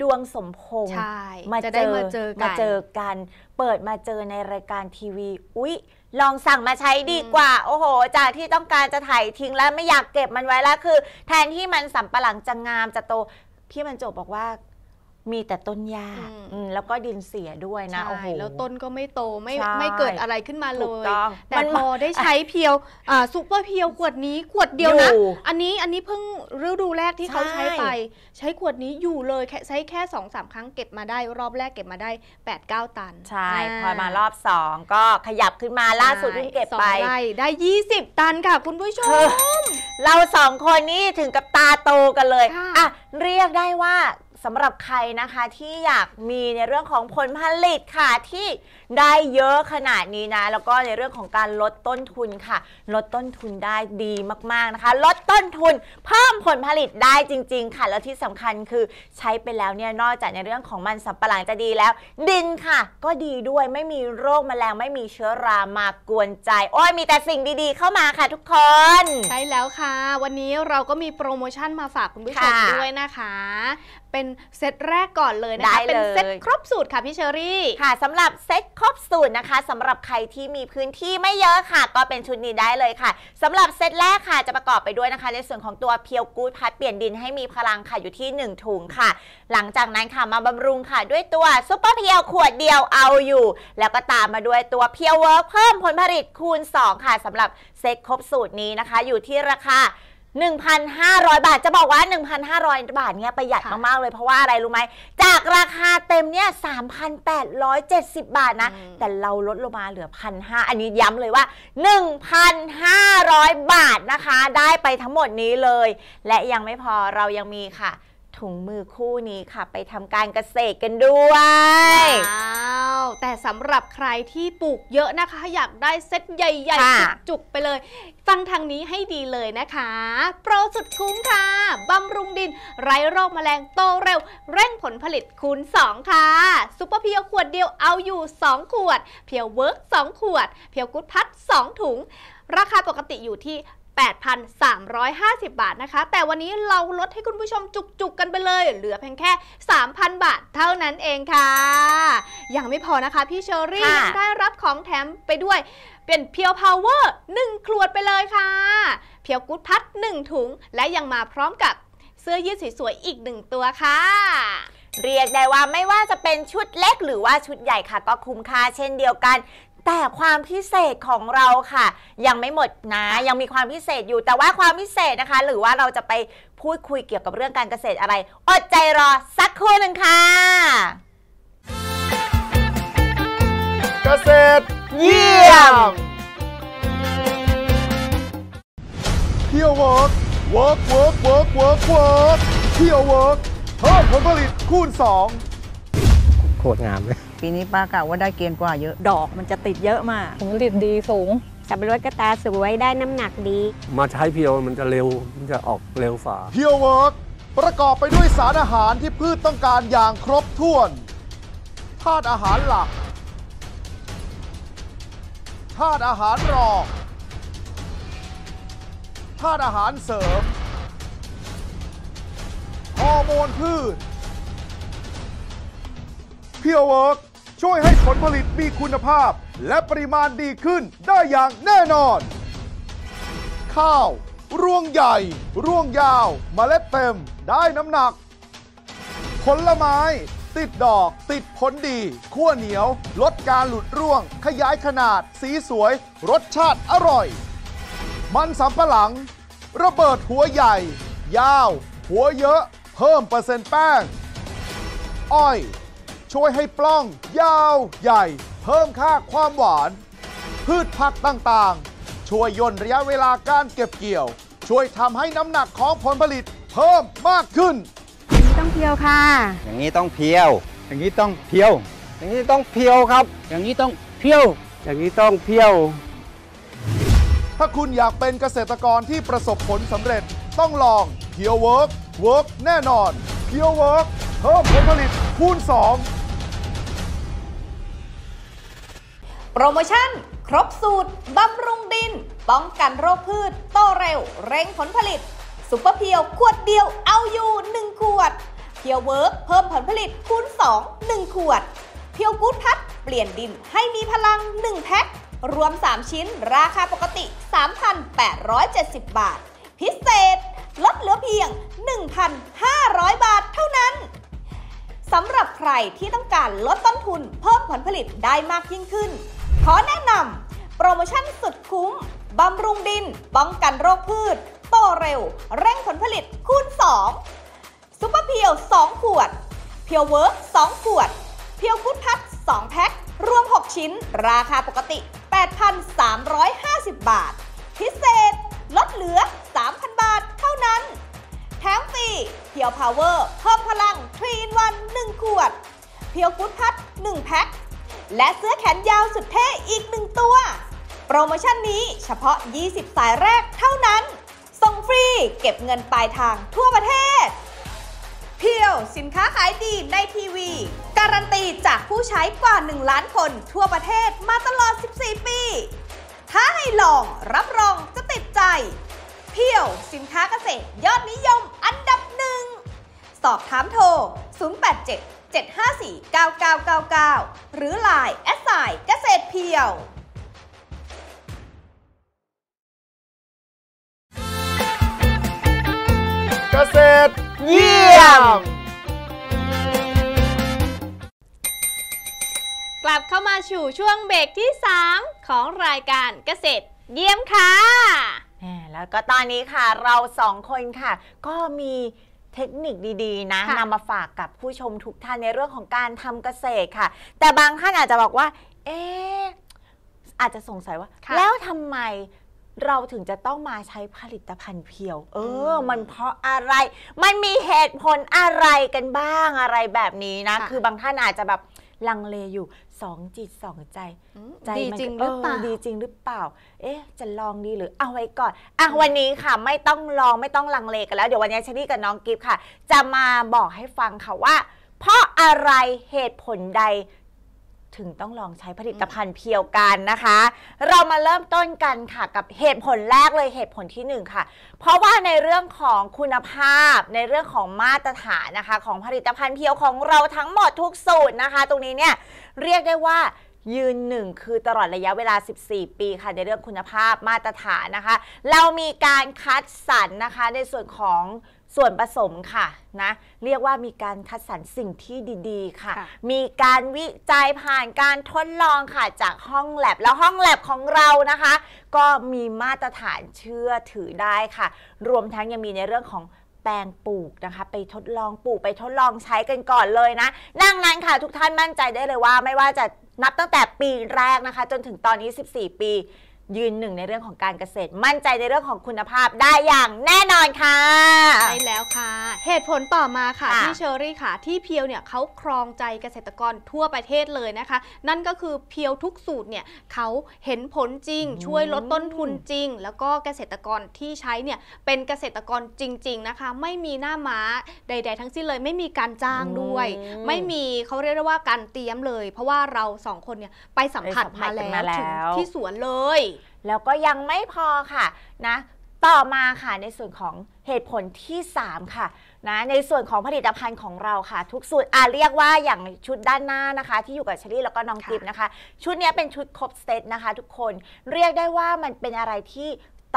ดวงสมพงษ์มาเจอมาเจอกันเปิดมาเจอในรายการทีวีอุ๊ยลองสั่งมาใช้ดีกว่าโอ้โหจากที่ต้องการจะไถทิ้งแล้วไม่อยากเก็บมันไว้แล้วคือแทนที่มันสำปะหลังจะงามจะโตพี่บรรจบบอกว่ามีแต่ต้นหญ้าแล้วก็ดินเสียด้วยนะโอ้โหแล้วต้นก็ไม่โตไม่ไม่เกิดอะไรขึ้นมาเลยแต่พอได้ใช้เพียวซุปเปอร์เพียวขวดนี้ขวดเดียวนะอันนี้อันนี้เพิ่งฤดูแรกที่เขาใช้ไปใช้ขวดนี้อยู่เลยใช้แค่สองสามครั้งเก็บมาได้รอบแรกเก็บมาได้แปดเก้าตันใช่พอมารอบสองก็ขยับขึ้นมาล่าสุดที่เก็บไปได้ยี่สิบตันค่ะคุณผู้ชมเราสองคนนี้ถึงกับตาโตกันเลยอ่ะเรียกได้ว่า สำหรับใครนะคะที่อยากมีในเรื่องของผลผลิตค่ะที่ได้เยอะขนาดนี้นะแล้วก็ในเรื่องของการลดต้นทุนค่ะลดต้นทุนได้ดีมากๆนะคะลดต้นทุนเพิ่มผลผลิตได้จริงๆค่ะแล้วที่สำคัญคือใช้ไปแล้วเนี่ยนอกจากในเรื่องของมันสำปะหลังจะดีแล้วดินค่ะก็ดีด้วยไม่มีโรคแมลงไม่มีเชื้อรามากวนใจโอ้ยมีแต่สิ่งดีๆเข้ามาค่ะทุกคนใช่แล้วค่ะวันนี้เราก็มีโปรโมชั่นมาฝากคุณผู้ชมด้วยนะคะเป็นเซตแรกก่อนเลยนะคะเป็นเซตครบสูตรค่ะพี่เชอรี่ค่ะสำหรับเซตครบสูตรนะคะสำหรับใครที่มีพื้นที่ไม่เยอะค่ะก็เป็นชุดนี้ได้เลยค่ะสำหรับเซตแรกค่ะจะประกอบไปด้วยนะคะในส่วนของตัวเพียวกู๊ดพัดเปลี่ยนดินให้มีพลังค่ะอยู่ที่หนึ่งถุงค่ะหลังจากนั้นค่ะมาบำรุงค่ะด้วยตัวซุปเปอร์เพียวขวดเดียวเอาอยู่แล้วก็ตามมาด้วยตัวเพียวเวิร์คเพิ่มผลผลิตคูณสองค่ะสำหรับเซตครบสูตรนี้นะคะอยู่ที่ราคาหนึ่งพันห้าร้อย บาทจะบอกว่า หนึ่งพันห้าร้อย บาทเนี่ยประหยัดมากๆเลยเพราะว่าอะไรรู้ไหมจากราคาเต็มเนี่ย สามพันแปดร้อยเจ็ดสิบ บาทนะแต่เราลดลงมาเหลือ หนึ่งพันห้าร้อย อันนี้ย้ำเลยว่า หนึ่งพันห้าร้อย บาทนะคะได้ไปทั้งหมดนี้เลยและยังไม่พอเรายังมีค่ะถุงมือคู่นี้ค่ะไปทำการเกษตรกันด้วยว้าวแต่สำหรับใครที่ปลูกเยอะนะคะอยากได้เซตใหญ่ๆจุกๆไปเลยฟังทางนี้ให้ดีเลยนะคะโปรสุดคุ้มค่ะบำรุงดินไร้โรคแมลงโตเร็วเร่งผลผลิตคูณสองค่ะซุปเปอร์เพียวขวดเดียวเอาอยู่สองขวดเพียวเวิร์กสองขวดเพียวกุ๊ดพัดสองถุงราคาปกติอยู่ที่แปดพันสามร้อยห้าสิบ บาทนะคะแต่วันนี้เราลดให้คุณผู้ชมจุกๆกันไปเลยเหลือเพียงแค่ สามพัน บาทเท่านั้นเองค่ะยังไม่พอนะคะพี่เชอรี่ได้รับของแถมไปด้วยเป็นเพียวพาวเวอร์หนึ่งขวดไปเลยค่ะเพียวกุ๊ดพัดหนึ่งถุงและยังมาพร้อมกับเสื้อยืดสวยๆอีกหนึ่งตัวค่ะเรียกได้ว่าไม่ว่าจะเป็นชุดเล็กหรือว่าชุดใหญ่ค่ะก็คุ้มค่าเช่นเดียวกันแต่ความพิเศษของเราค่ะยังไม่หมดนะยังมีความพิเศษอยู่แต่ว่าความพิเศษนะคะหรือว่าเราจะไปพูดคุยเกี่ยวกับเรื่องการเกษตรอะไรอดใจรอสักครู่หนึ่งค่ะเกษตรเยี่ยมเที่ยวเวิร์กเวิร์กเวิร์กเวิร์กเวิร์กเวิร์กเที่ยวเวิร์กเพิ่มผลผลิตคูณสองโคตรงามเลยปีนี้ป้ากะว่าได้เกณฑ์กว่าเยอะดอกมันจะติดเยอะมากผลผลิตดีสูงสับปะรดก็ตาสวยได้น้ำหนักดีมาใช้เพียวมันจะเร็วมันจะออกเร็วฝาเพียวเวิร์กประกอบไปด้วยสารอาหารที่พืชต้องการอย่างครบถ้วนธาตุอาหารหลักธาตุอาหารรองธาตุอาหารเสริมฮอร์โมนพืชเพียวเวิร์กช่วยให้ผลผลิตมีคุณภาพและปริมาณดีขึ้นได้อย่างแน่นอนข้าวร่วงใหญ่ร่วงยาวเมล็ดเต็มได้น้ำหนักผลไม้ติดดอกติดผลดีขั้วเหนียวลดการหลุดร่วงขยายขนาดสีสวยรสชาติอร่อยมันสำปะหลังระเบิดหัวใหญ่ยาวหัวเยอะเพิ่มเปอร์เซ็นต์แป้งอ้อยช่วยให้ปล้องยาวใหญ่เพิ่มค่าความหวานพืชผักต่างๆช่วยย่นระยะเวลาการเก็บเกี่ยวช่วยทำให้น้ำหนักของผลผลิตเพิ่มมากขึ้นอย่างนี้ต้องเพียวค่ะอย่างนี้ต้องเพียวอย่างนี้ต้องเพียวอย่างนี้ต้องเพียวครับอย่างนี้ต้องเพียวอย่างนี้ต้องเพียวถ้าคุณอยากเป็นเกษตรกรที่ประสบผลสำเร็จต้องลองเพียวเวิร์กเวิร์กแน่นอนเพียวเวิร์กเพิ่มผลผลิตคูณสองโปรโมชั่นครบสูตรบำรุงดินป้องกันโรคพืชโตเร็วเร่งผลผลิตซุปเปอร์เพียวขวดเดียวเอาอยู่หนึ่งขวดเพียวเวิร์กเพิ่มผลผลิตคูณสอง หนึ่งขวดเพียวกู๊ดพัดเปลี่ยนดินให้มีพลังหนึ่งแพ็ครวมสามชิ้นราคาปกติ สามพันแปดร้อยเจ็ดสิบ บาทพิเศษลดเหลือเพียง หนึ่งพันห้าร้อย บาทเท่านั้นสำหรับใครที่ต้องการลดต้นทุนเพิ่มผลผลิตได้มากยิ่งขึ้นขอแนะนำโปรโมชั่นสุดคุ้มบำรุงดินป้องกันโรคพืชโตเร็วเร่งผลผลิตคูณสองซุปเปอร์เพียวสองขวดเพียวเวิร์กสองขวดเพียวกุ๊ดพัดสองแพ็ครวมหกชิ้นราคาปกติ แปดพันสามร้อยห้าสิบ บาทพิเศษลดเหลือ สามพัน บาทเท่านั้นแถ มฟรีเพียวพาวเวอร์เพิ่มพลังทรี อิน วัน หนึ่งขวดเพียวฟู้ดพัดหนึ่งแพ็คและเสื้อแขนยาวสุดเท่อีกหนึ่งตัวโปรโมชั่นนี้เฉพาะยี่สิบสายแรกเท่านั้นส่งฟรีเก็บเงินปลายทางทั่วประเทศเพียวสินค้าขายดีในทีวีการันตีจากผู้ใช้กว่าหนึ่งล้านคนทั่วประเทศมาตลอดสิบสี่ปีถ้าให้ลองรับรองจะติดใจเพียวสินค้าเกษตรยอดนิยมอันดับหนึ่งสอบถามโทรศูนย์ แปด เจ็ด เจ็ด ห้า สี่ เก้า เก้า เก้า เก้าหรือ ไลน์ แอดไซน์เกษตรเพียวเกษตรเยี่ยมกลับเข้ามาสู่ช่วงเบรกที่สามของรายการเกษตรเยี่ยมค่ะแล้วก็ตอนนี้ค่ะเราสองคนค่ะก็มีเทคนิคดีๆนะนำมาฝากกับผู้ชมทุกท่านในเรื่องของการทำเกษตรค่ะแต่บางท่านอาจจะบอกว่าเอ๊ะอาจจะสงสัยว่าแล้วทำไมเราถึงจะต้องมาใช้ผลิตภัณฑ์เพียวเออมันเพราะอะไรมันมีเหตุผลอะไรกันบ้างอะไรแบบนี้นะคือบางท่านอาจจะแบบลังเลอยู่สองจิตสองใจใจมันจริงหรือเปล่าดีจริงหรือเปล่าเอ๊ะจะลองดีหรือเอาไว้ก่อนอ่ะวันนี้ค่ะไม่ต้องลองไม่ต้องลังเลกันแล้วเดี๋ยววันนี้ชนิดกับน้องกิฟต์ค่ะจะมาบอกให้ฟังค่ะว่าเพราะอะไรเหตุผลใดถึงต้องลองใช้ผลิตภัณฑ์เพียวกันนะคะเรามาเริ่มต้นกันค่ะกับเหตุผลแรกเลยเหตุผลที่หนึ่งค่ะเพราะว่าในเรื่องของคุณภาพในเรื่องของมาตรฐานนะคะของผลิตภัณฑ์เพียวของเราทั้งหมดทุกสูตรนะคะตรงนี้เนี่ยเรียกได้ว่ายืนหนึ่งคือตลอดระยะเวลาสิบสี่ปีค่ะในเรื่องคุณภาพมาตรฐานนะคะเรามีการคัดสรรนะคะในส่วนของส่วนผสมค่ะนะเรียกว่ามีการคัดสรรสิ่งที่ดีๆค่ะมีการวิจัยผ่านการทดลองค่ะจากห้องแลบแล้วห้องแลบของเรานะคะก็มีมาตรฐานเชื่อถือได้ค่ะรวมทั้งยังมีในเรื่องของแปลงปลูกนะคะไปทดลองปลูกไปทดลองใช้กันก่อนเลยนะดังนั้นค่ะทุกท่านมั่นใจได้เลยว่าไม่ว่าจะนับตั้งแต่ปีแรกนะคะจนถึงตอนนี้สิบสี่ปียืนหนึ่งในเรื่องของการเกษตรมั่นใจในเรื่องของคุณภาพได้อย่างแน่นอนค่ะใช่แล้วค่ะเหตุผลต่อมาค่ะที่เชอรี่ค่ะที่เพียวเนี่ยเขาครองใจเกษตรกรทั่วประเทศเลยนะคะนั่นก็คือเพียวทุกสูตรเนี่ยเขาเห็นผลจริงช่วยลดต้นทุนจริงแล้วก็เกษตรกรที่ใช้เนี่ยเป็นเกษตรกรจริงๆนะคะไม่มีหน้าม้าใดๆทั้งสิ้นเลยไม่มีการจ้างด้วยไม่มีเขาเรียกว่าการเตรียมเลยเพราะว่าเราสองคนเนี่ยไปสัมผัสมาแล้วที่สวนเลยแล้วก็ยังไม่พอค่ะนะต่อมาค่ะในส่วนของเหตุผลที่สามค่ะนะในส่วนของผลิตภัณฑ์ของเราค่ะทุกสูตรอ่ะเรียกว่าอย่างชุดด้านหน้านะคะที่อยู่กับเชอรี่แล้วก็น้องกิฟต์นะคะชุดนี้เป็นชุดครบเซตนะคะทุกคนเรียกได้ว่ามันเป็นอะไรที่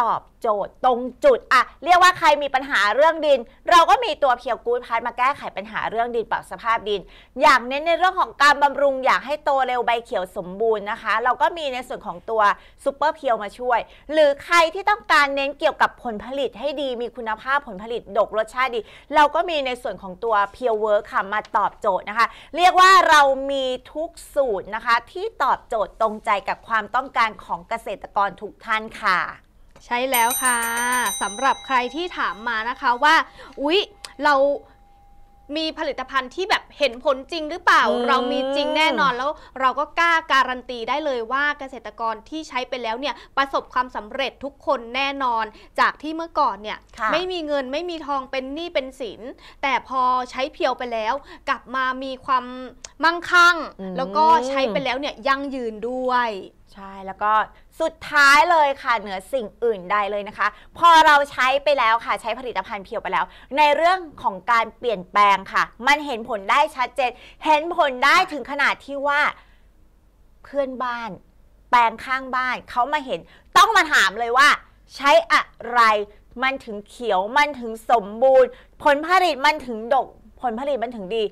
ตอบโจทย์ตรงจุดอะเรียกว่าใครมีปัญหาเรื่องดินเราก็มีตัวเพียวกู๊ดพัดมาแก้ไขปัญหาเรื่องดินปรับสภาพดินอย่างเน้นในเรื่องของการบำรุงอยากให้โตเร็วใบเขียวสมบูรณ์นะคะเราก็มีในส่วนของตัวซูเปอร์เพียวมาช่วยหรือใครที่ต้องการเน้นเกี่ยวกับผลผลิตให้ดีมีคุณภาพผลผลิตดกรสชาติดีเราก็มีในส่วนของตัวเพียวเวิร์คค่ะมาตอบโจทย์นะคะเรียกว่าเรามีทุกสูตรนะคะที่ตอบโจทย์ตรงใจกับความต้องการของเกษตรกรทุกท่านค่ะใช่แล้วค่ะสำหรับใครที่ถามมานะคะว่าอุ๊ยเรามีผลิตภัณฑ์ที่แบบเห็นผลจริงหรือเปล่าเรามีจริงแน่นอนแล้วเราก็กล้าการันตีได้เลยว่าเกษตรกรที่ใช้ไปแล้วเนี่ยประสบความสำเร็จทุกคนแน่นอนจากที่เมื่อก่อนเนี่ยไม่มีเงินไม่มีทองเป็นหนี้เป็นสินแต่พอใช้เพียวไปแล้วกลับมามีความมั่งคั่งแล้วก็ใช้ไปแล้วเนี่ยยั่งยืนด้วยใช่แล้วก็สุดท้ายเลยค่ะเหนือสิ่งอื่นใดเลยนะคะพอเราใช้ไปแล้วค่ะใช้ผลิตภัณฑ์เพียวไปแล้วในเรื่องของการเปลี่ยนแปลงค่ะมันเห็นผลได้ชัดเจนเห็นผลได้ถึงขนาดที่ว่าเพื่อนบ้านแปลงข้างบ้านเขามาเห็นต้องมาถามเลยว่าใช้อะไรมันถึงเขียวมันถึงสมบูรณ์ผลผลิตมันถึงดกผลผลิตมันถึงดี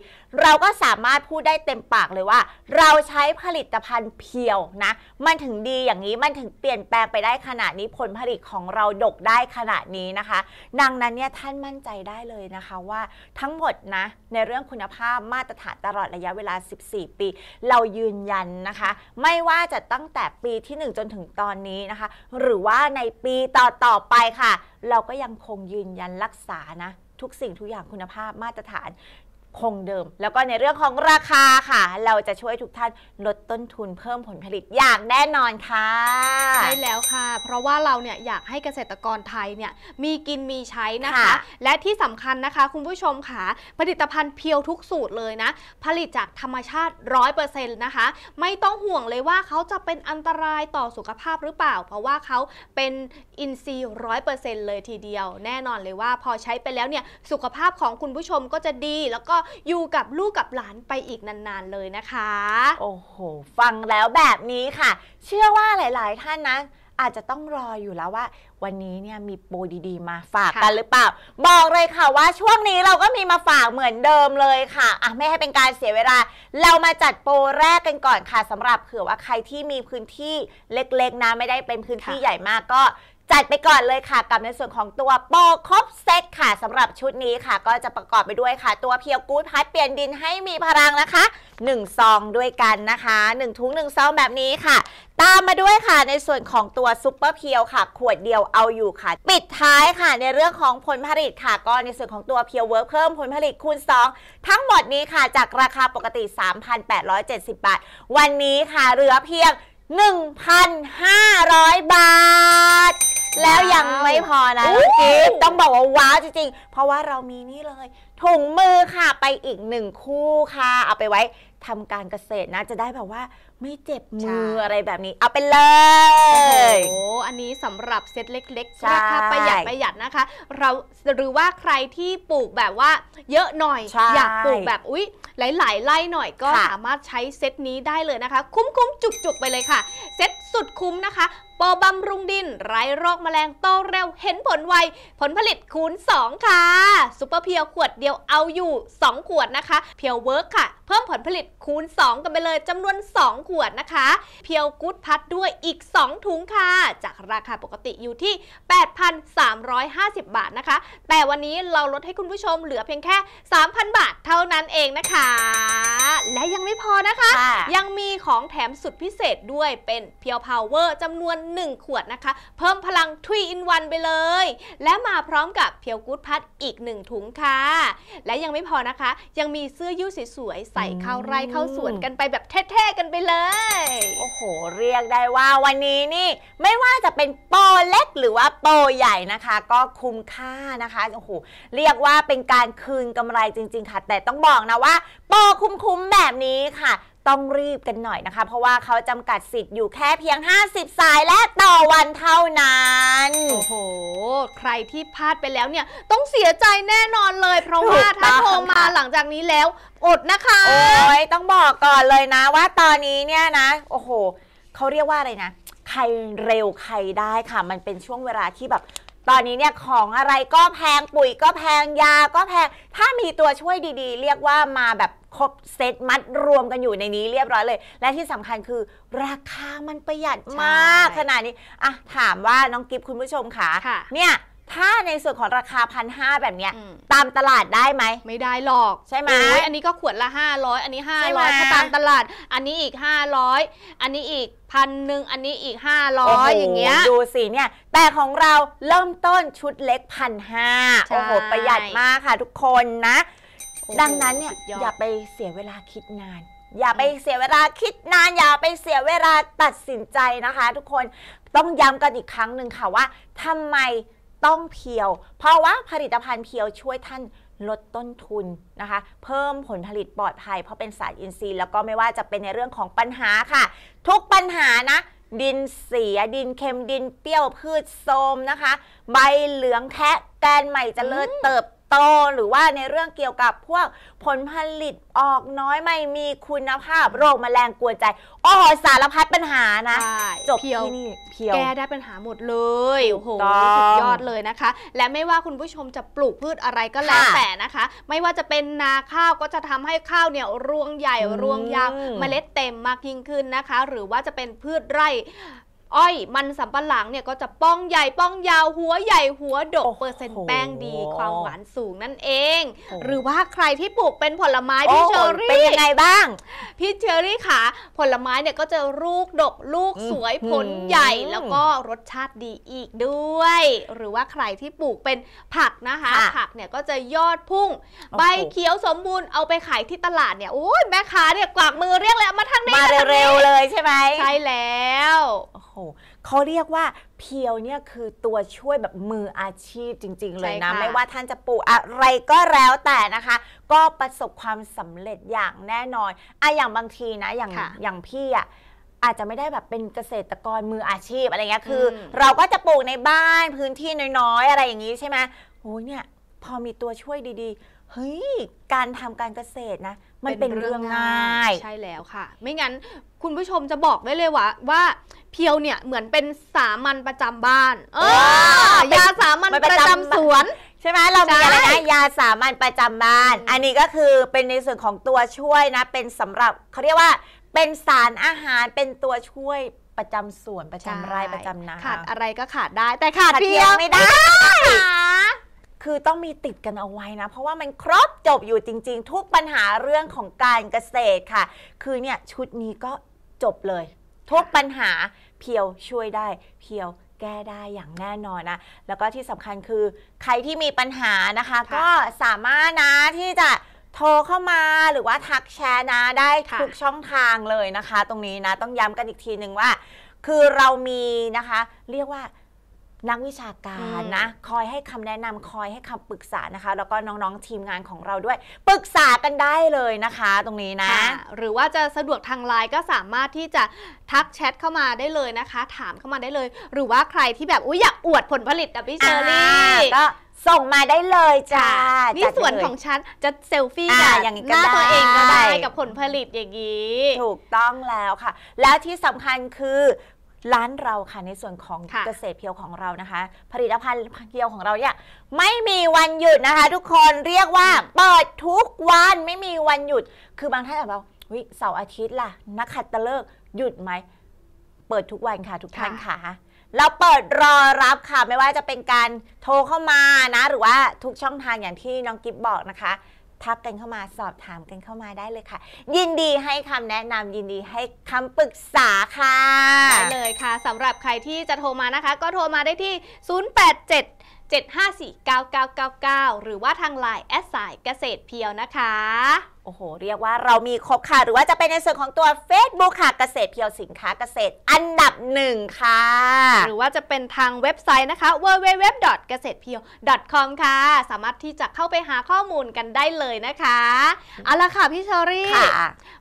เราก็สามารถพูดได้เต็มปากเลยว่าเราใช้ผลิตภัณฑ์เพียวนะมันถึงดีอย่างนี้มันถึงเปลี่ยนแปลงไปได้ขนาดนี้ผลผลิตของเราดกได้ขนาดนี้นะคะดังนั้นเนี่ยท่านมั่นใจได้เลยนะคะว่าทั้งหมดนะในเรื่องคุณภาพมาตรฐานตลอดระยะเวลาสิบสี่ปีเรายืนยันนะคะไม่ว่าจะตั้งแต่ปีที่หนึ่งจนถึงตอนนี้นะคะหรือว่าในปีต่อๆไปค่ะเราก็ยังคงยืนยันรักษานะ ทุกสิ่งทุกอย่างคุณภาพมาตรฐานคงเดิมแล้วก็ในเรื่องของราคาค่ะเราจะช่วยทุกท่านลดต้นทุนเพิ่มผลผลิตอย่างแน่นอนค่ะใช่แล้วค่ะเพราะว่าเราเนี่ยอยากให้เกษตรกรไทยเนี่ยมีกินมีใช้นะคะ และที่สำคัญนะคะคุณผู้ชมค่ะผลิตภัณฑ์เพียวทุกสูตรเลยนะผลิตจากธรรมชาติ ร้อยเปอร์เซ็นต์ นะคะไม่ต้องห่วงเลยว่าเขาจะเป็นอันตรายต่อสุขภาพหรือเปล่าเพราะว่าเขาเป็นอินทรีย์ ร้อยเปอร์เซ็นต์ เลยทีเดียวแน่นอนเลยว่าพอใช้ไปแล้วเนี่ยสุขภาพของคุณผู้ชมก็จะดีแล้วก็อยู่กับลูกกับหลานไปอีกนานๆเลยนะคะโอ้โหฟังแล้วแบบนี้ค่ะเชื่อว่าหลายๆท่านนะอาจจะต้องรออยู่แล้วว่าวันนี้เนี่ยมีโปรดีๆมาฝากกันหรือเปล่าบอกเลยค่ะว่าช่วงนี้เราก็มีมาฝากเหมือนเดิมเลยค่ะอ่ะไม่ให้เป็นการเสียเวลาเรามาจัดโปรแรกกันก่อนค่ะสำหรับเผื่อว่าใครที่มีพื้นที่เล็กๆนะไม่ได้เป็นพื้นที่ใหญ่มากก็จัดไปก่อนเลยค่ะกับในส่วนของตัวโปรครบเซตค่ะสำหรับชุดนี้ค่ะก็จะประกอบไปด้วยค่ะตัวเพียวกู๊ดพัดเปลี่ยนดินให้มีพลังนะคะหนึ่งซองด้วยกันนะคะหนึ่งถุงหนึ่งซองแบบนี้ค่ะตามมาด้วยค่ะในส่วนของตัวซุปเปอร์เพียวค่ะขวดเดียวเอาอยู่ค่ะปิดท้ายค่ะในเรื่องของผลผลิตค่ะก็ในส่วนของตัวเพียวเวิร์คเพิ่มผลผลิตคูณสองทั้งหมดนี้ค่ะจากราคาปกติ สามพันแปดร้อยเจ็ดสิบบาทวันนี้ค่ะเหลือเพียง หนึ่งพันห้าร้อย บาทแล้วยังไม่พอนะกิฟต้องบอกว่าว้าวจริงๆเพราะว่าเรามีนี่เลยถุงมือค่ะไปอีกหนึ่งคู่ค่ะเอาไปไว้ทำการเกษตรนะจะได้แบบว่าไม่เจ็บมืออะไรแบบนี้เอาไปเลยโอ้โหอันนี้สำหรับเซตเล็กๆราคาประหยัดประหยัดนะคะเราหรือว่าใครที่ปลูกแบบว่าเยอะหน่อยอยากปลูกแบบอุ๊ยหลายๆไร่หน่อยก็สามารถใช้เซตนี้ได้เลยนะคะคุ้มๆจุกๆไปเลยค่ะเซตสุดคุ้มนะคะโปรบำรุงดินไร้โรคแมลงโตเร็วเห็นผลไวผลผลิตคูณสองค่ะซุปเปอร์เพียวขวดเดียวเอาอยู่สองขวดนะคะเพียวเวิร์คค่ะเพิ่มผลผลิตคูณสองกันไปเลยจำนวนสองขวดนะคะเพียวกู๊ดพัดด้วยอีกสองถุงค่ะจากราคาปกติอยู่ที่ แปดพันสามร้อยห้าสิบ บาทนะคะแต่วันนี้เราลดให้คุณผู้ชมเหลือเพียงแค่ สามพัน บาทเท่านั้นเองนะคะและยังไม่พอนะคะยังมีของแถมสุดพิเศษด้วยเป็นเพียวพาวเวอร์จำนวนหนึ่งขวดนะคะเพิ่มพลังสาม in วันไปเลยและมาพร้อมกับเพียวกู๊ดพัดอีกหนึ่งถุงค่ะและยังไม่พอนะคะยังมีเสื้อยืดสวยๆใส่เข้าไร่เข้าสวนกันไปแบบเท่ๆกันไปเลยโอ้โหเรียกได้ว่าวันนี้นี่ไม่ว่าจะเป็นโปรเล็กหรือว่าโปรใหญ่นะคะก็คุ้มค่านะคะโอ้โหเรียกว่าเป็นการคืนกำไรจริงๆค่ะแต่ต้องบอกนะว่าโปรคุ้มๆแบบนี้ค่ะต้องรีบกันหน่อยนะคะเพราะว่าเขาจำกัดสิทธิ์อยู่แค่เพียงห้าสิบสายและต่อวันเท่านั้นโอ้โหใครที่พลาดไปแล้วเนี่ยต้องเสียใจแน่นอนเลยเพราะว่าถ้าโทรมาหลังจากนี้แล้วอดนะคะโอ้ยต้องบอกก่อนเลยนะว่าตอนนี้เนี่ยนะโอ้โหเขาเรียกว่าอะไรนะใครเร็วใครได้ค่ะมันเป็นช่วงเวลาที่แบบตอนนี้เนี่ยของอะไรก็แพงปุ๋ยก็แพงยาก็แพงถ้ามีตัวช่วยดีๆเรียกว่ามาแบบครบเซตมัดรวมกันอยู่ในนี้เรียบร้อยเลยและที่สำคัญคือราคามันประหยัดมากขนาดนี้อ่ะถามว่าน้องกิฟคุณผู้ชมค่ะเนี่ยถ้าในส่วนของราคาพันห้าแบบเนี้ยตามตลาดได้ไหมไม่ได้หรอกใช่ไหมอันนี้ก็ขวดละห้าร้อยอันนี้ห้าร้อยถ้าตามตลาดอันนี้อีกห้าร้อยอันนี้อีกพันหนึ่งอันนี้อีกห้าร้อยอย่างเงี้ยดูสิเนี่ยแต่ของเราเริ่มต้นชุดเล็กพันห้าโอ้โหประหยัดมากค่ะทุกคนนะดังนั้นเนี่ยอย่าไปเสียเวลาคิดนานอย่าไปเสียเวลาคิดนานอย่าไปเสียเวลาตัดสินใจนะคะทุกคนต้องย้ำกันอีกครั้งหนึ่งค่ะว่าทำไมต้องเพียวเพราะว่าผลิตภัณฑ์เพียวช่วยท่านลดต้นทุนนะคะเพิ่มผลผลิตปลอดภัยเพราะเป็นสารอินทรีย์แล้วก็ไม่ว่าจะเป็นในเรื่องของปัญหาค่ะทุกปัญหานะดินเสียดินเค็มดินเปรี้ยวพืชโทรมนะคะใบเหลืองแทะแกนใหม่เจริญเติบโตหรือว่าในเรื่องเกี่ยวกับพวกผลผลิตออกน้อยไม่มีคุณภาพโรคแมลงกวนใจโอ้โหสารพัดปัญหานะจบที่นี่เพียวแก้ได้ปัญหาหมดเลยโอ้โหสุดยอดเลยนะคะและไม่ว่าคุณผู้ชมจะปลูกพืชอะไรก็แล้วแต่นะคะไม่ว่าจะเป็นนาข้าวก็จะทำให้ข้าวเนี่ยรวงใหญ่รวงยาวเมล็ดเต็มมากยิ่งขึ้นนะคะหรือว่าจะเป็นพืชไร่ อ้อยมันสำปะหลังเนี่ยก็จะป้องใหญ่ป้องยาวหัวใหญ่หัวดกเปอร์เซ็นต์แป้งดีความหวานสูงนั่นเองหรือว่าใครที่ปลูกเป็นผลไม้พี่เชอรี่เป็นยังไงบ้างพี่เชอรี่ค่ะผลไม้เนี่ยก็จะลูกดกลูกสวยผลใหญ่แล้วก็รสชาติดีอีกด้วยหรือว่าใครที่ปลูกเป็นผักนะคะผักเนี่ยก็จะยอดพุ่งใบเขียวสมบูรณ์เอาไปขายที่ตลาดเนี่ยโอ้ยแม่ค้าเนี่ยกวักมือเรียกเลยมาทางนี้มาเร็วๆเลยใช่ไหมใช่แล้วเขาเรียกว่าเพียวเนี่ยคือตัวช่วยแบบมืออาชีพจริงๆเลยนะไม่ว่าท่านจะปลูกอะไรก็แล้วแต่นะคะก็ประสบความสำเร็จอย่างแน่นอนอะอย่างบางทีนะอย่างอย่างพี่อะอาจจะไม่ได้แบบเป็นเกษตรกรมืออาชีพอะไรเงี้ยคือเราก็จะปลูกในบ้านพื้นที่น้อยๆอะไรอย่างนี้ใช่ไหมโอ้ยเนี่ยพอมีตัวช่วยดีๆเฮ้ยการทำการเกษตรนะมันเป็นเรื่องง่ายใช่แล้วค่ะไม่งั้นคุณผู้ชมจะบอกได้เลยว่าว่าเพียวเนี่ยเหมือนเป็นสามัญประจำบ้านเออยาสามัญประจำสวนใช่ไหมเรามีอะไรนะยาสามัญประจำบ้านอันนี้ก็คือเป็นในส่วนของตัวช่วยนะเป็นสำหรับเขาเรียกว่าเป็นสารอาหารเป็นตัวช่วยประจำสวนประจำไร่ประจำนาขาดอะไรก็ขาดได้แต่ขาดเพียวไม่ได้คือต้องมีติดกันเอาไว้นะเพราะว่ามันครบจบอยู่จริงๆทุกปัญหาเรื่องของการเกษตรค่ะคือเนี่ยชุดนี้ก็จบเลยทุกปัญหาเพียวช่วยได้เพียวแก้ได้อย่างแน่นอนนะแล้วก็ที่สำคัญคือใครที่มีปัญหานะคะก็สามารถนะที่จะโทรเข้ามาหรือว่าทักแชร์นะได้ทุกช่องทางเลยนะคะตรงนี้นะต้องย้ำกันอีกทีหนึ่งว่าคือเรามีนะคะเรียกว่านักวิชาการนะคอยให้คำแนะนำคอยให้คำปรึกษานะคะแล้วก็น้องๆทีมงานของเราด้วยปรึกษากันได้เลยนะคะตรงนี้นะหรือว่าจะสะดวกทางไลน์ก็สามารถที่จะทักแชทเข้ามาได้เลยนะคะถามเข้ามาได้เลยหรือว่าใครที่แบบอุ๊ยอยากอวดผลผลิตกับพี่เชอรี่ก็ส่งมาได้เลยจ้านี่ส่วนของฉันจะเซลฟี่กับหน้าตัวเองก็ได้กับผลผลิตอย่างนี้ถูกต้องแล้วค่ะและที่สำคัญคือร้านเราค่ะในส่วนของเกษตรเพียวของเรานะคะผลิตภัณฑ์เพียวของเราเนี่ยไม่มีวันหยุดนะคะทุกคนเรียกว่าเปิดทุกวันไม่มีวันหยุดคือบางท่านอาจจะบอกวิเสาร์อาทิตย์ล่ะนักขัตฤกษ์หยุดไหมเปิดทุกวันค่ะทุกท่านค่ะเราเปิดรอรับค่ะไม่ว่าจะเป็นการโทรเข้ามานะหรือว่าทุกช่องทางอย่างที่น้องกิ๊บบอกนะคะทักกันเข้ามาสอบถามกันเข้ามาได้เลยค่ะยินดีให้คำแนะนำยินดีให้คำปรึกษาค่ะได้เลยค่ะสำหรับใครที่จะโทรมานะคะก็โทรมาได้ที่ศูนย์ แปด เจ็ด เจ็ด ห้า สี่ เก้า เก้า เก้า เก้าหรือว่าทางไลน์แอดสายเกษตรเพียวนะคะโอ้โหเรียกว่าเรามีครบค่ะหรือว่าจะเป็นในส่วนของตัว Facebook ค่ะเกษตรเพียวสินค้าเกษตรอันดับหนึ่งค่ะหรือว่าจะเป็นทางเว็บไซต์นะคะ ดับเบิลยู ดับเบิลยู ดับเบิลยู ดอท เกษตรเพียว ดอท คอม ค่ะสามารถที่จะเข้าไปหาข้อมูลกันได้เลยนะคะเอาละค่ะพี่เชอรี่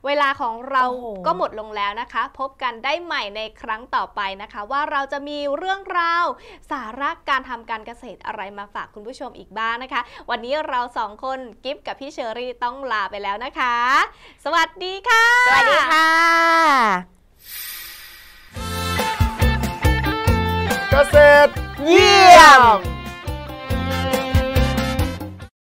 เวลาของเราก็หมดลงแล้วนะคะพบกันได้ใหม่ในครั้งต่อไปนะคะว่าเราจะมีเรื่องราวสาระการทำการเกษตรอะไรมาฝากคุณผู้ชมอีกบ้างนะคะวันนี้เราสองคนกิฟกับพี่เชอรี่ต้องลาไปแล้วนะคะสวัสดีค่ะสวัสดีค่ะเกษตรเยี่ยม